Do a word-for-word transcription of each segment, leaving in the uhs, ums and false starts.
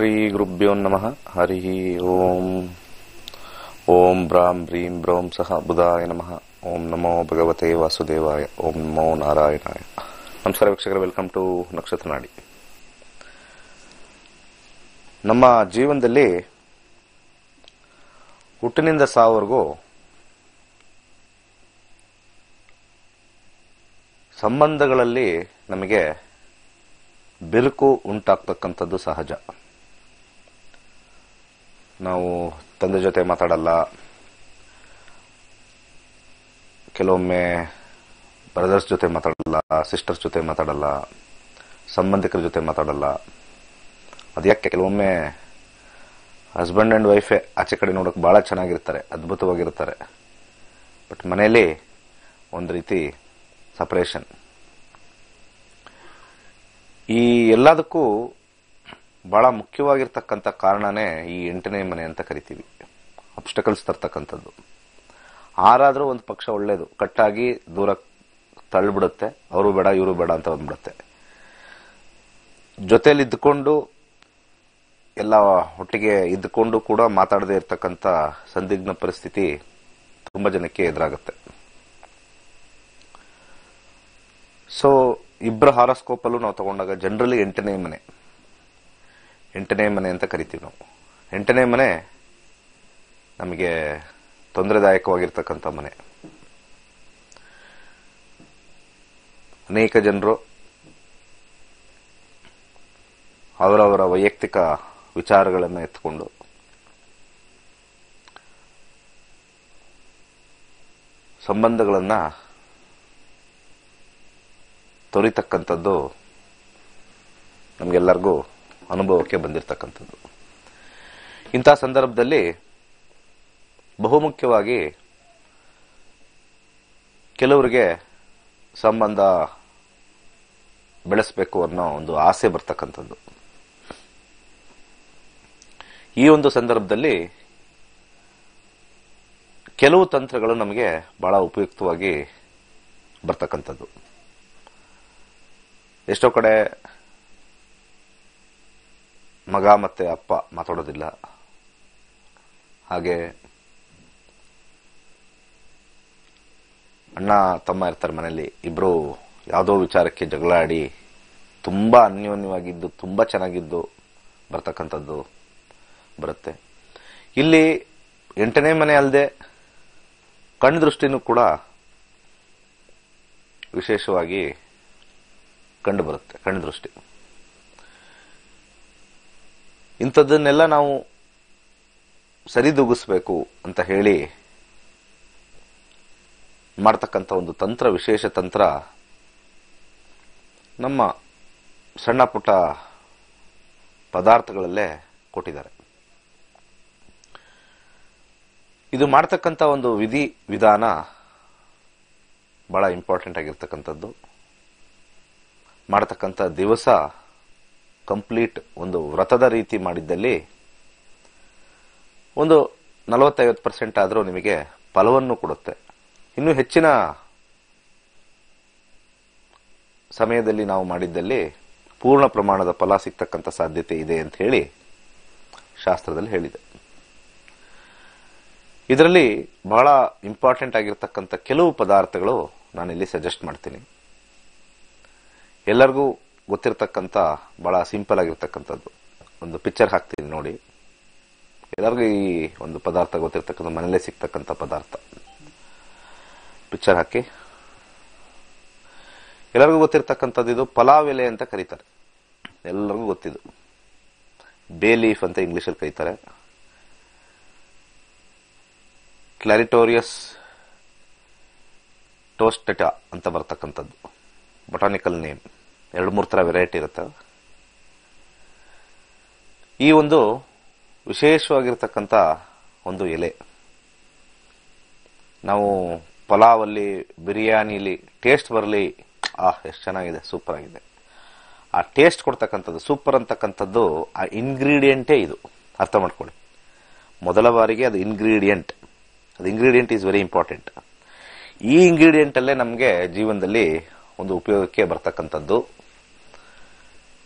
Shri Grubhyo Namaha Harihi Om Om Brahm Breem Brahm Saha Buddhaya Namaha Om Namo Bhagavate Vasudevaya Om Namo Narayanaya. Namaskara Vikshakara, welcome to Nakshatra Nadi. ನಮ್ಮ ಜೀವನದಲ್ಲಿ ಹುಟ್ಟಿನಿಂದ ಸಾವರೆಗೂ ಸಂಬಂಧಗಳಲ್ಲಿ ನಮಗೆ ಬಿರುಕು ಉಂಟಾಗ್ತಕ್ಕಂಥದ್ದು ಸಹಜ. ನಾವು ತಂದೆ ಜೊತೆ ಮಾತಾಡಲ್ಲ, ಕೆಲವೊಮ್ಮೆ ಬ್ರದರ್ಸ್ ಜೊತೆ ಮಾತಾಡಲ್ಲ, ಸಿಸ್ಟರ್ಸ್ ಜೊತೆ ಮಾತಾಡಲ್ಲ, ಸಂಬಂಧಿಕರ ಜೊತೆ ಮಾತಾಡಲ್ಲ. ಅದ್ಯಾಕೆ? ಕೆಲವೊಮ್ಮೆ ಹಸ್ಬೆಂಡ್ ಆ್ಯಂಡ್ ವೈಫೇ ಆಚೆ ಕಡೆ ನೋಡೋಕೆ ಭಾಳ ಚೆನ್ನಾಗಿರ್ತಾರೆ, ಅದ್ಭುತವಾಗಿರ್ತಾರೆ. ಬಟ್ ಮನೆಯಲ್ಲಿ ಒಂದು ರೀತಿ ಸಪ್ರೇಷನ್. ಈ ಎಲ್ಲದಕ್ಕೂ ಭಾಳ ಮುಖ್ಯವಾಗಿರ್ತಕ್ಕಂಥ ಕಾರಣನೇ ಈ ಎಂಟನೇ ಮನೆ ಅಂತ ಕರಿತೀವಿ. ಅಬ್ಸ್ಟಕಲ್ಸ್ ತರ್ತಕ್ಕಂಥದ್ದು. ಆರಾದರೂ ಒಂದು ಪಕ್ಷ ಒಳ್ಳೆಯದು, ಕಟ್ಟಾಗಿ ದೂರ ತಳ್ಳಿಬಿಡುತ್ತೆ. ಅವರು ಬೇಡ ಇವರು ಬೇಡ ಅಂತ ಬಂದ್ಬಿಡುತ್ತೆ. ಜೊತೆಯಲ್ಲಿ ಇದ್ದುಕೊಂಡು ಎಲ್ಲ ಒಟ್ಟಿಗೆ ಇದ್ದುಕೊಂಡು ಕೂಡ ಮಾತಾಡದೇ ಇರ್ತಕ್ಕಂಥ ಸಂದಿಗ್ಧ ಪರಿಸ್ಥಿತಿ ತುಂಬ ಜನಕ್ಕೆ ಎದುರಾಗುತ್ತೆ. ಸೊ ಇಬ್ಬರ ಹಾರಸ್ಕೋಪಲ್ಲೂ ನಾವು ತಗೊಂಡಾಗ ಜನರಲಿ ಎಂಟನೇ ಮನೆ ಎಂಟನೇ ಮನೆ ಅಂತ ಕರಿತೀವಿ ನಾವು. ಎಂಟನೇ ಮನೆ ನಮಗೆ ತೊಂದರೆದಾಯಕವಾಗಿರ್ತಕ್ಕಂಥ ಮನೆ. ಅನೇಕ ಜನರು ಅವರವರ ವೈಯಕ್ತಿಕ ವಿಚಾರಗಳನ್ನು ಎತ್ಕೊಂಡು ಸಂಬಂಧಗಳನ್ನು ತೊರಿತಕ್ಕಂಥದ್ದು ನಮಗೆಲ್ಲರಿಗೂ ಅನುಭವಕ್ಕೆ ಬಂದಿರತಕ್ಕಂಥದ್ದು. ಇಂಥ ಸಂದರ್ಭದಲ್ಲಿ ಬಹುಮುಖ್ಯವಾಗಿ ಕೆಲವರಿಗೆ ಸಂಬಂಧ ಬೆಳೆಸಬೇಕು ಅನ್ನೋ ಒಂದು ಆಸೆ ಬರ್ತಕ್ಕಂಥದ್ದು. ಈ ಒಂದು ಸಂದರ್ಭದಲ್ಲಿ ಕೆಲವು ತಂತ್ರಗಳು ನಮಗೆ ಬಹಳ ಉಪಯುಕ್ತವಾಗಿ ಬರ್ತಕ್ಕಂಥದ್ದು. ಎಷ್ಟೋ ಕಡೆ ಮಗ ಮತ್ತು ಅಪ್ಪ ಮಾತಾಡೋದಿಲ್ಲ, ಹಾಗೆ ಅಣ್ಣ ತಮ್ಮ ಇರ್ತಾರೆ ಮನೆಯಲ್ಲಿ, ಇಬ್ಬರು ಯಾವುದೋ ವಿಚಾರಕ್ಕೆ ಜಗಳಾಡಿ ತುಂಬ ಅನ್ಯೋನ್ಯವಾಗಿದ್ದು ತುಂಬ ಚೆನ್ನಾಗಿದ್ದು ಬರ್ತಕ್ಕಂಥದ್ದು ಬರುತ್ತೆ. ಇಲ್ಲಿ ಎಂಟನೇ ಮನೆ ಅಲ್ಲದೆ ಕಣ್ದೃಷ್ಟಿನೂ ಕೂಡ ವಿಶೇಷವಾಗಿ ಕಂಡು ಬರುತ್ತೆ, ಕಣ್ದೃಷ್ಟಿ. ಇಂಥದ್ದನ್ನೆಲ್ಲ ನಾವು ಸರಿದೂಗಿಸ್ಬೇಕು ಅಂತ ಹೇಳಿ ಮಾಡ್ತಕ್ಕಂಥ ಒಂದು ತಂತ್ರ, ವಿಶೇಷ ತಂತ್ರ ನಮ್ಮ ಸಣ್ಣ ಪುಟ್ಟ ಪದಾರ್ಥಗಳಲ್ಲೇ ಕೊಟ್ಟಿದ್ದಾರೆ. ಇದು ಮಾಡ್ತಕ್ಕಂಥ ಒಂದು ವಿಧಿ ವಿಧಾನ ಭಾಳ ಇಂಪಾರ್ಟೆಂಟ್ ಆಗಿರ್ತಕ್ಕಂಥದ್ದು. ಮಾಡತಕ್ಕಂಥ ದಿವಸ ಕಂಪ್ಲೀಟ್ ಒಂದು ವ್ರತದ ರೀತಿ ಮಾಡಿದ್ದಲ್ಲಿ ಒಂದು ನಲವತ್ತೈವತ್ತು ಪರ್ಸೆಂಟ್ ಆದರೂ ನಿಮಗೆ ಫಲವನ್ನು ಕೊಡುತ್ತೆ. ಇನ್ನೂ ಹೆಚ್ಚಿನ ಸಮಯದಲ್ಲಿ ನಾವು ಮಾಡಿದ್ದಲ್ಲಿ ಪೂರ್ಣ ಪ್ರಮಾಣದ ಫಲ ಸಿಗ್ತಕ್ಕಂಥ ಸಾಧ್ಯತೆ ಇದೆ ಅಂತ ಹೇಳಿ ಶಾಸ್ತ್ರದಲ್ಲಿ ಹೇಳಿದೆ. ಇದರಲ್ಲಿ ಬಹಳ ಇಂಪಾರ್ಟೆಂಟ್ ಆಗಿರ್ತಕ್ಕಂಥ ಕೆಲವು ಪದಾರ್ಥಗಳು ನಾನಿಲ್ಲಿ ಸಜೆಸ್ಟ್ ಮಾಡ್ತೀನಿ. ಎಲ್ಲರಿಗೂ ಗೊತ್ತಿರತಕ್ಕಂಥ ಭಾಳ ಸಿಂಪಲ್ ಆಗಿರ್ತಕ್ಕಂಥದ್ದು ಒಂದು ಪಿಕ್ಚರ್ ಹಾಕ್ತೀನಿ ನೋಡಿ. ಎಲ್ಲರಿಗೂ ಈ ಒಂದು ಪದಾರ್ಥ ಗೊತ್ತಿರ್ತಕ್ಕಂಥ, ಮನೇಲೇ ಸಿಗ್ತಕ್ಕಂಥ ಪದಾರ್ಥ. ಪಿಕ್ಚರ್ ಹಾಕಿ. ಎಲ್ಲರಿಗೂ ಗೊತ್ತಿರ್ತಕ್ಕಂಥದ್ದು ಇದು ಪಲಾವ್ ಎಲೆ ಅಂತ ಕರೀತಾರೆ, ಎಲ್ಲರಿಗೂ ಗೊತ್ತಿದ್ದು. ಬೇ ಲೀಫ್ ಅಂತ ಇಂಗ್ಲೀಷಲ್ಲಿ ಕರೀತಾರೆ. ಕ್ಲಾರಿಟೋರಿಯಸ್ ಟೋಸ್ಟೆಟಾ ಅಂತ ಬರ್ತಕ್ಕಂಥದ್ದು ಬೊಟಾನಿಕಲ್ ನೇಮ್. ಎರಡು ಮೂರು ಥರ ವೆರೈಟಿ ಇರುತ್ತೆ. ಈ ಒಂದು ವಿಶೇಷವಾಗಿರ್ತಕ್ಕಂಥ ಒಂದು ಎಲೆ ನಾವು ಪಲಾವಲ್ಲಿ, ಬಿರಿಯಾನಿಲಿ ಟೇಸ್ಟ್ ಬರಲಿ, ಆಹ್ ಎಷ್ಟು ಚೆನ್ನಾಗಿದೆ, ಸೂಪರ್ ಆಗಿದೆ, ಆ ಟೇಸ್ಟ್ ಕೊಡ್ತಕ್ಕಂಥದ್ದು ಸೂಪರ್ ಅಂತಕ್ಕಂಥದ್ದು ಆ ಇಂಗ್ರೀಡಿಯೆಂಟೇ ಇದು. ಅರ್ಥ ಮಾಡ್ಕೊಳ್ಳಿ, ಮೊದಲ ಬಾರಿಗೆ ಅದು ಇಂಗ್ರೀಡಿಯೆಂಟ್. ಅದು ಇಂಗ್ರೀಡಿಯೆಂಟ್ ಈಸ್ ವೆರಿ ಇಂಪಾರ್ಟೆಂಟ್. ಈ ಇಂಗ್ರೀಡಿಯೆಂಟಲ್ಲೇ ನಮಗೆ ಜೀವನದಲ್ಲಿ ಒಂದು ಉಪಯೋಗಕ್ಕೆ ಬರ್ತಕ್ಕಂಥದ್ದು.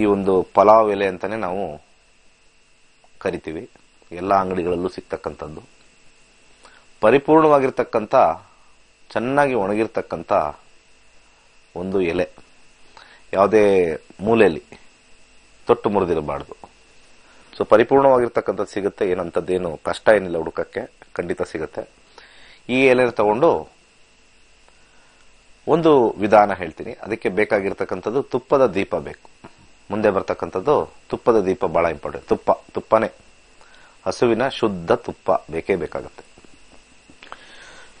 ಈ ಒಂದು ಪಲಾವ್ ಎಲೆ ಅಂತಲೇ ನಾವು ಕರಿತೀವಿ. ಎಲ್ಲ ಅಂಗಡಿಗಳಲ್ಲೂ ಸಿಗ್ತಕ್ಕಂಥದ್ದು ಪರಿಪೂರ್ಣವಾಗಿರ್ತಕ್ಕಂಥ, ಚೆನ್ನಾಗಿ ಒಣಗಿರ್ತಕ್ಕಂಥ ಒಂದು ಎಲೆ. ಯಾವುದೇ ಮೂಲೆಯಲ್ಲಿ ತೊಟ್ಟು ಮುರಿದಿರಬಾರ್ದು. ಸೊ ಪರಿಪೂರ್ಣವಾಗಿರ್ತಕ್ಕಂಥದ್ದು ಸಿಗುತ್ತೆ, ಏನಂಥದ್ದೇನು ಕಷ್ಟ ಏನಿಲ್ಲ ಹುಡುಕಕ್ಕೆ, ಖಂಡಿತ ಸಿಗುತ್ತೆ. ಈ ಎಲೆ ತಗೊಂಡು ಒಂದು ವಿಧಾನ ಹೇಳ್ತೀನಿ. ಅದಕ್ಕೆ ಬೇಕಾಗಿರ್ತಕ್ಕಂಥದ್ದು ತುಪ್ಪದ ದೀಪ ಬೇಕು. ಮುಂದೆ ಬರ್ತಕ್ಕಂಥದ್ದು ತುಪ್ಪದ ದೀಪ, ಭಾಳ ಇಂಪಾರ್ಟೆಂಟ್. ತುಪ್ಪ ತುಪ್ಪನೇ ಹಸುವಿನ ಶುದ್ಧ ತುಪ್ಪ ಬೇಕೇ ಬೇಕಾಗುತ್ತೆ.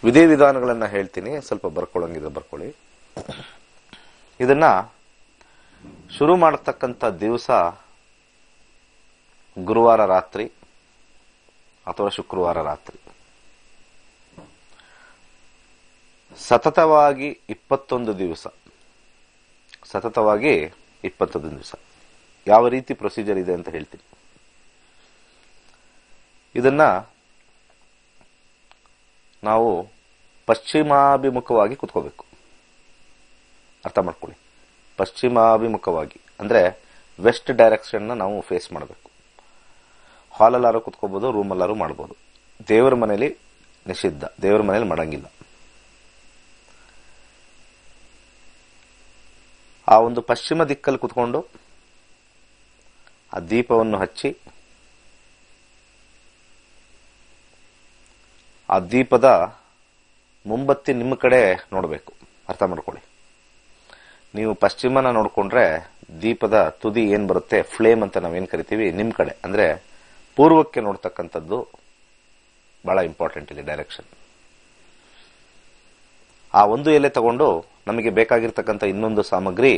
ವಿಧಿ ವಿಧಾನಗಳನ್ನು ಹೇಳ್ತೀನಿ, ಸ್ವಲ್ಪ ಬರ್ಕೊಳ್ಳೋಂಗಿದ್ರೆ ಬರ್ಕೊಳ್ಳಿ. ಇದನ್ನ ಶುರು ಮಾಡತಕ್ಕಂಥ ದಿವಸ ಗುರುವಾರ ರಾತ್ರಿ ಅಥವಾ ಶುಕ್ರವಾರ ರಾತ್ರಿ ಸತತವಾಗಿ ಇಪ್ಪತ್ತೊಂದು ದಿವಸ ಸತತವಾಗಿ ಇಪ್ಪತ್ತೊಂದು ದಿವಸ ಯಾವ ರೀತಿ ಪ್ರೊಸೀಜರ್ ಇದೆ ಅಂತ ಹೇಳ್ತೀನಿ. ಇದನ್ನ ನಾವು ಪಶ್ಚಿಮಾಭಿಮುಖವಾಗಿ ಕುತ್ಕೋಬೇಕು. ಅರ್ಥ ಮಾಡ್ಕೊಳ್ಳಿ, ಪಶ್ಚಿಮಾಭಿಮುಖವಾಗಿ ಅಂದರೆ ವೆಸ್ಟ್ ಡೈರೆಕ್ಷನ್ನ ನಾವು ಫೇಸ್ ಮಾಡಬೇಕು. ಹಾಲಲ್ಲಾರು ಕುತ್ಕೋಬೋದು, ರೂಮಲ್ಲಾರು ಮಾಡ್ಬೋದು. ದೇವರ ಮನೆಯಲ್ಲಿ ನಿಷಿದ್ಧ, ದೇವರ ಮನೆಯಲ್ಲಿ ಮಾಡಂಗಿಲ್ಲ. ಆ ಒಂದು ಪಶ್ಚಿಮ ದಿಕ್ಕಲ್ಲಿ ಕುತ್ಕೊಂಡು ಆ ದೀಪವನ್ನು ಹಚ್ಚಿ, ಆ ದೀಪದ ಮುಂಬತ್ತಿ ನಿಮ್ಮ ಕಡೆ ನೋಡಬೇಕು. ಅರ್ಥ ಮಾಡ್ಕೊಳ್ಳಿ, ನೀವು ಪಶ್ಚಿಮನ ನೋಡಿಕೊಂಡ್ರೆ ದೀಪದ ತುದಿ ಏನು ಬರುತ್ತೆ, ಫ್ಲೇಮ್ ಅಂತ ನಾವೇನು ಕರಿತೀವಿ, ನಿಮ್ಮ ಕಡೆ ಅಂದರೆ ಪೂರ್ವಕ್ಕೆ ನೋಡ್ತಕ್ಕಂಥದ್ದು ಭಾಳ ಇಂಪಾರ್ಟೆಂಟ್ ಇಲ್ಲಿ ಡೈರೆಕ್ಷನ್. ಆ ಒಂದು ಎಲೆ ತಗೊಂಡು ನಮಗೆ ಬೇಕಾಗಿರ್ತಕ್ಕಂಥ ಇನ್ನೊಂದು ಸಾಮಗ್ರಿ,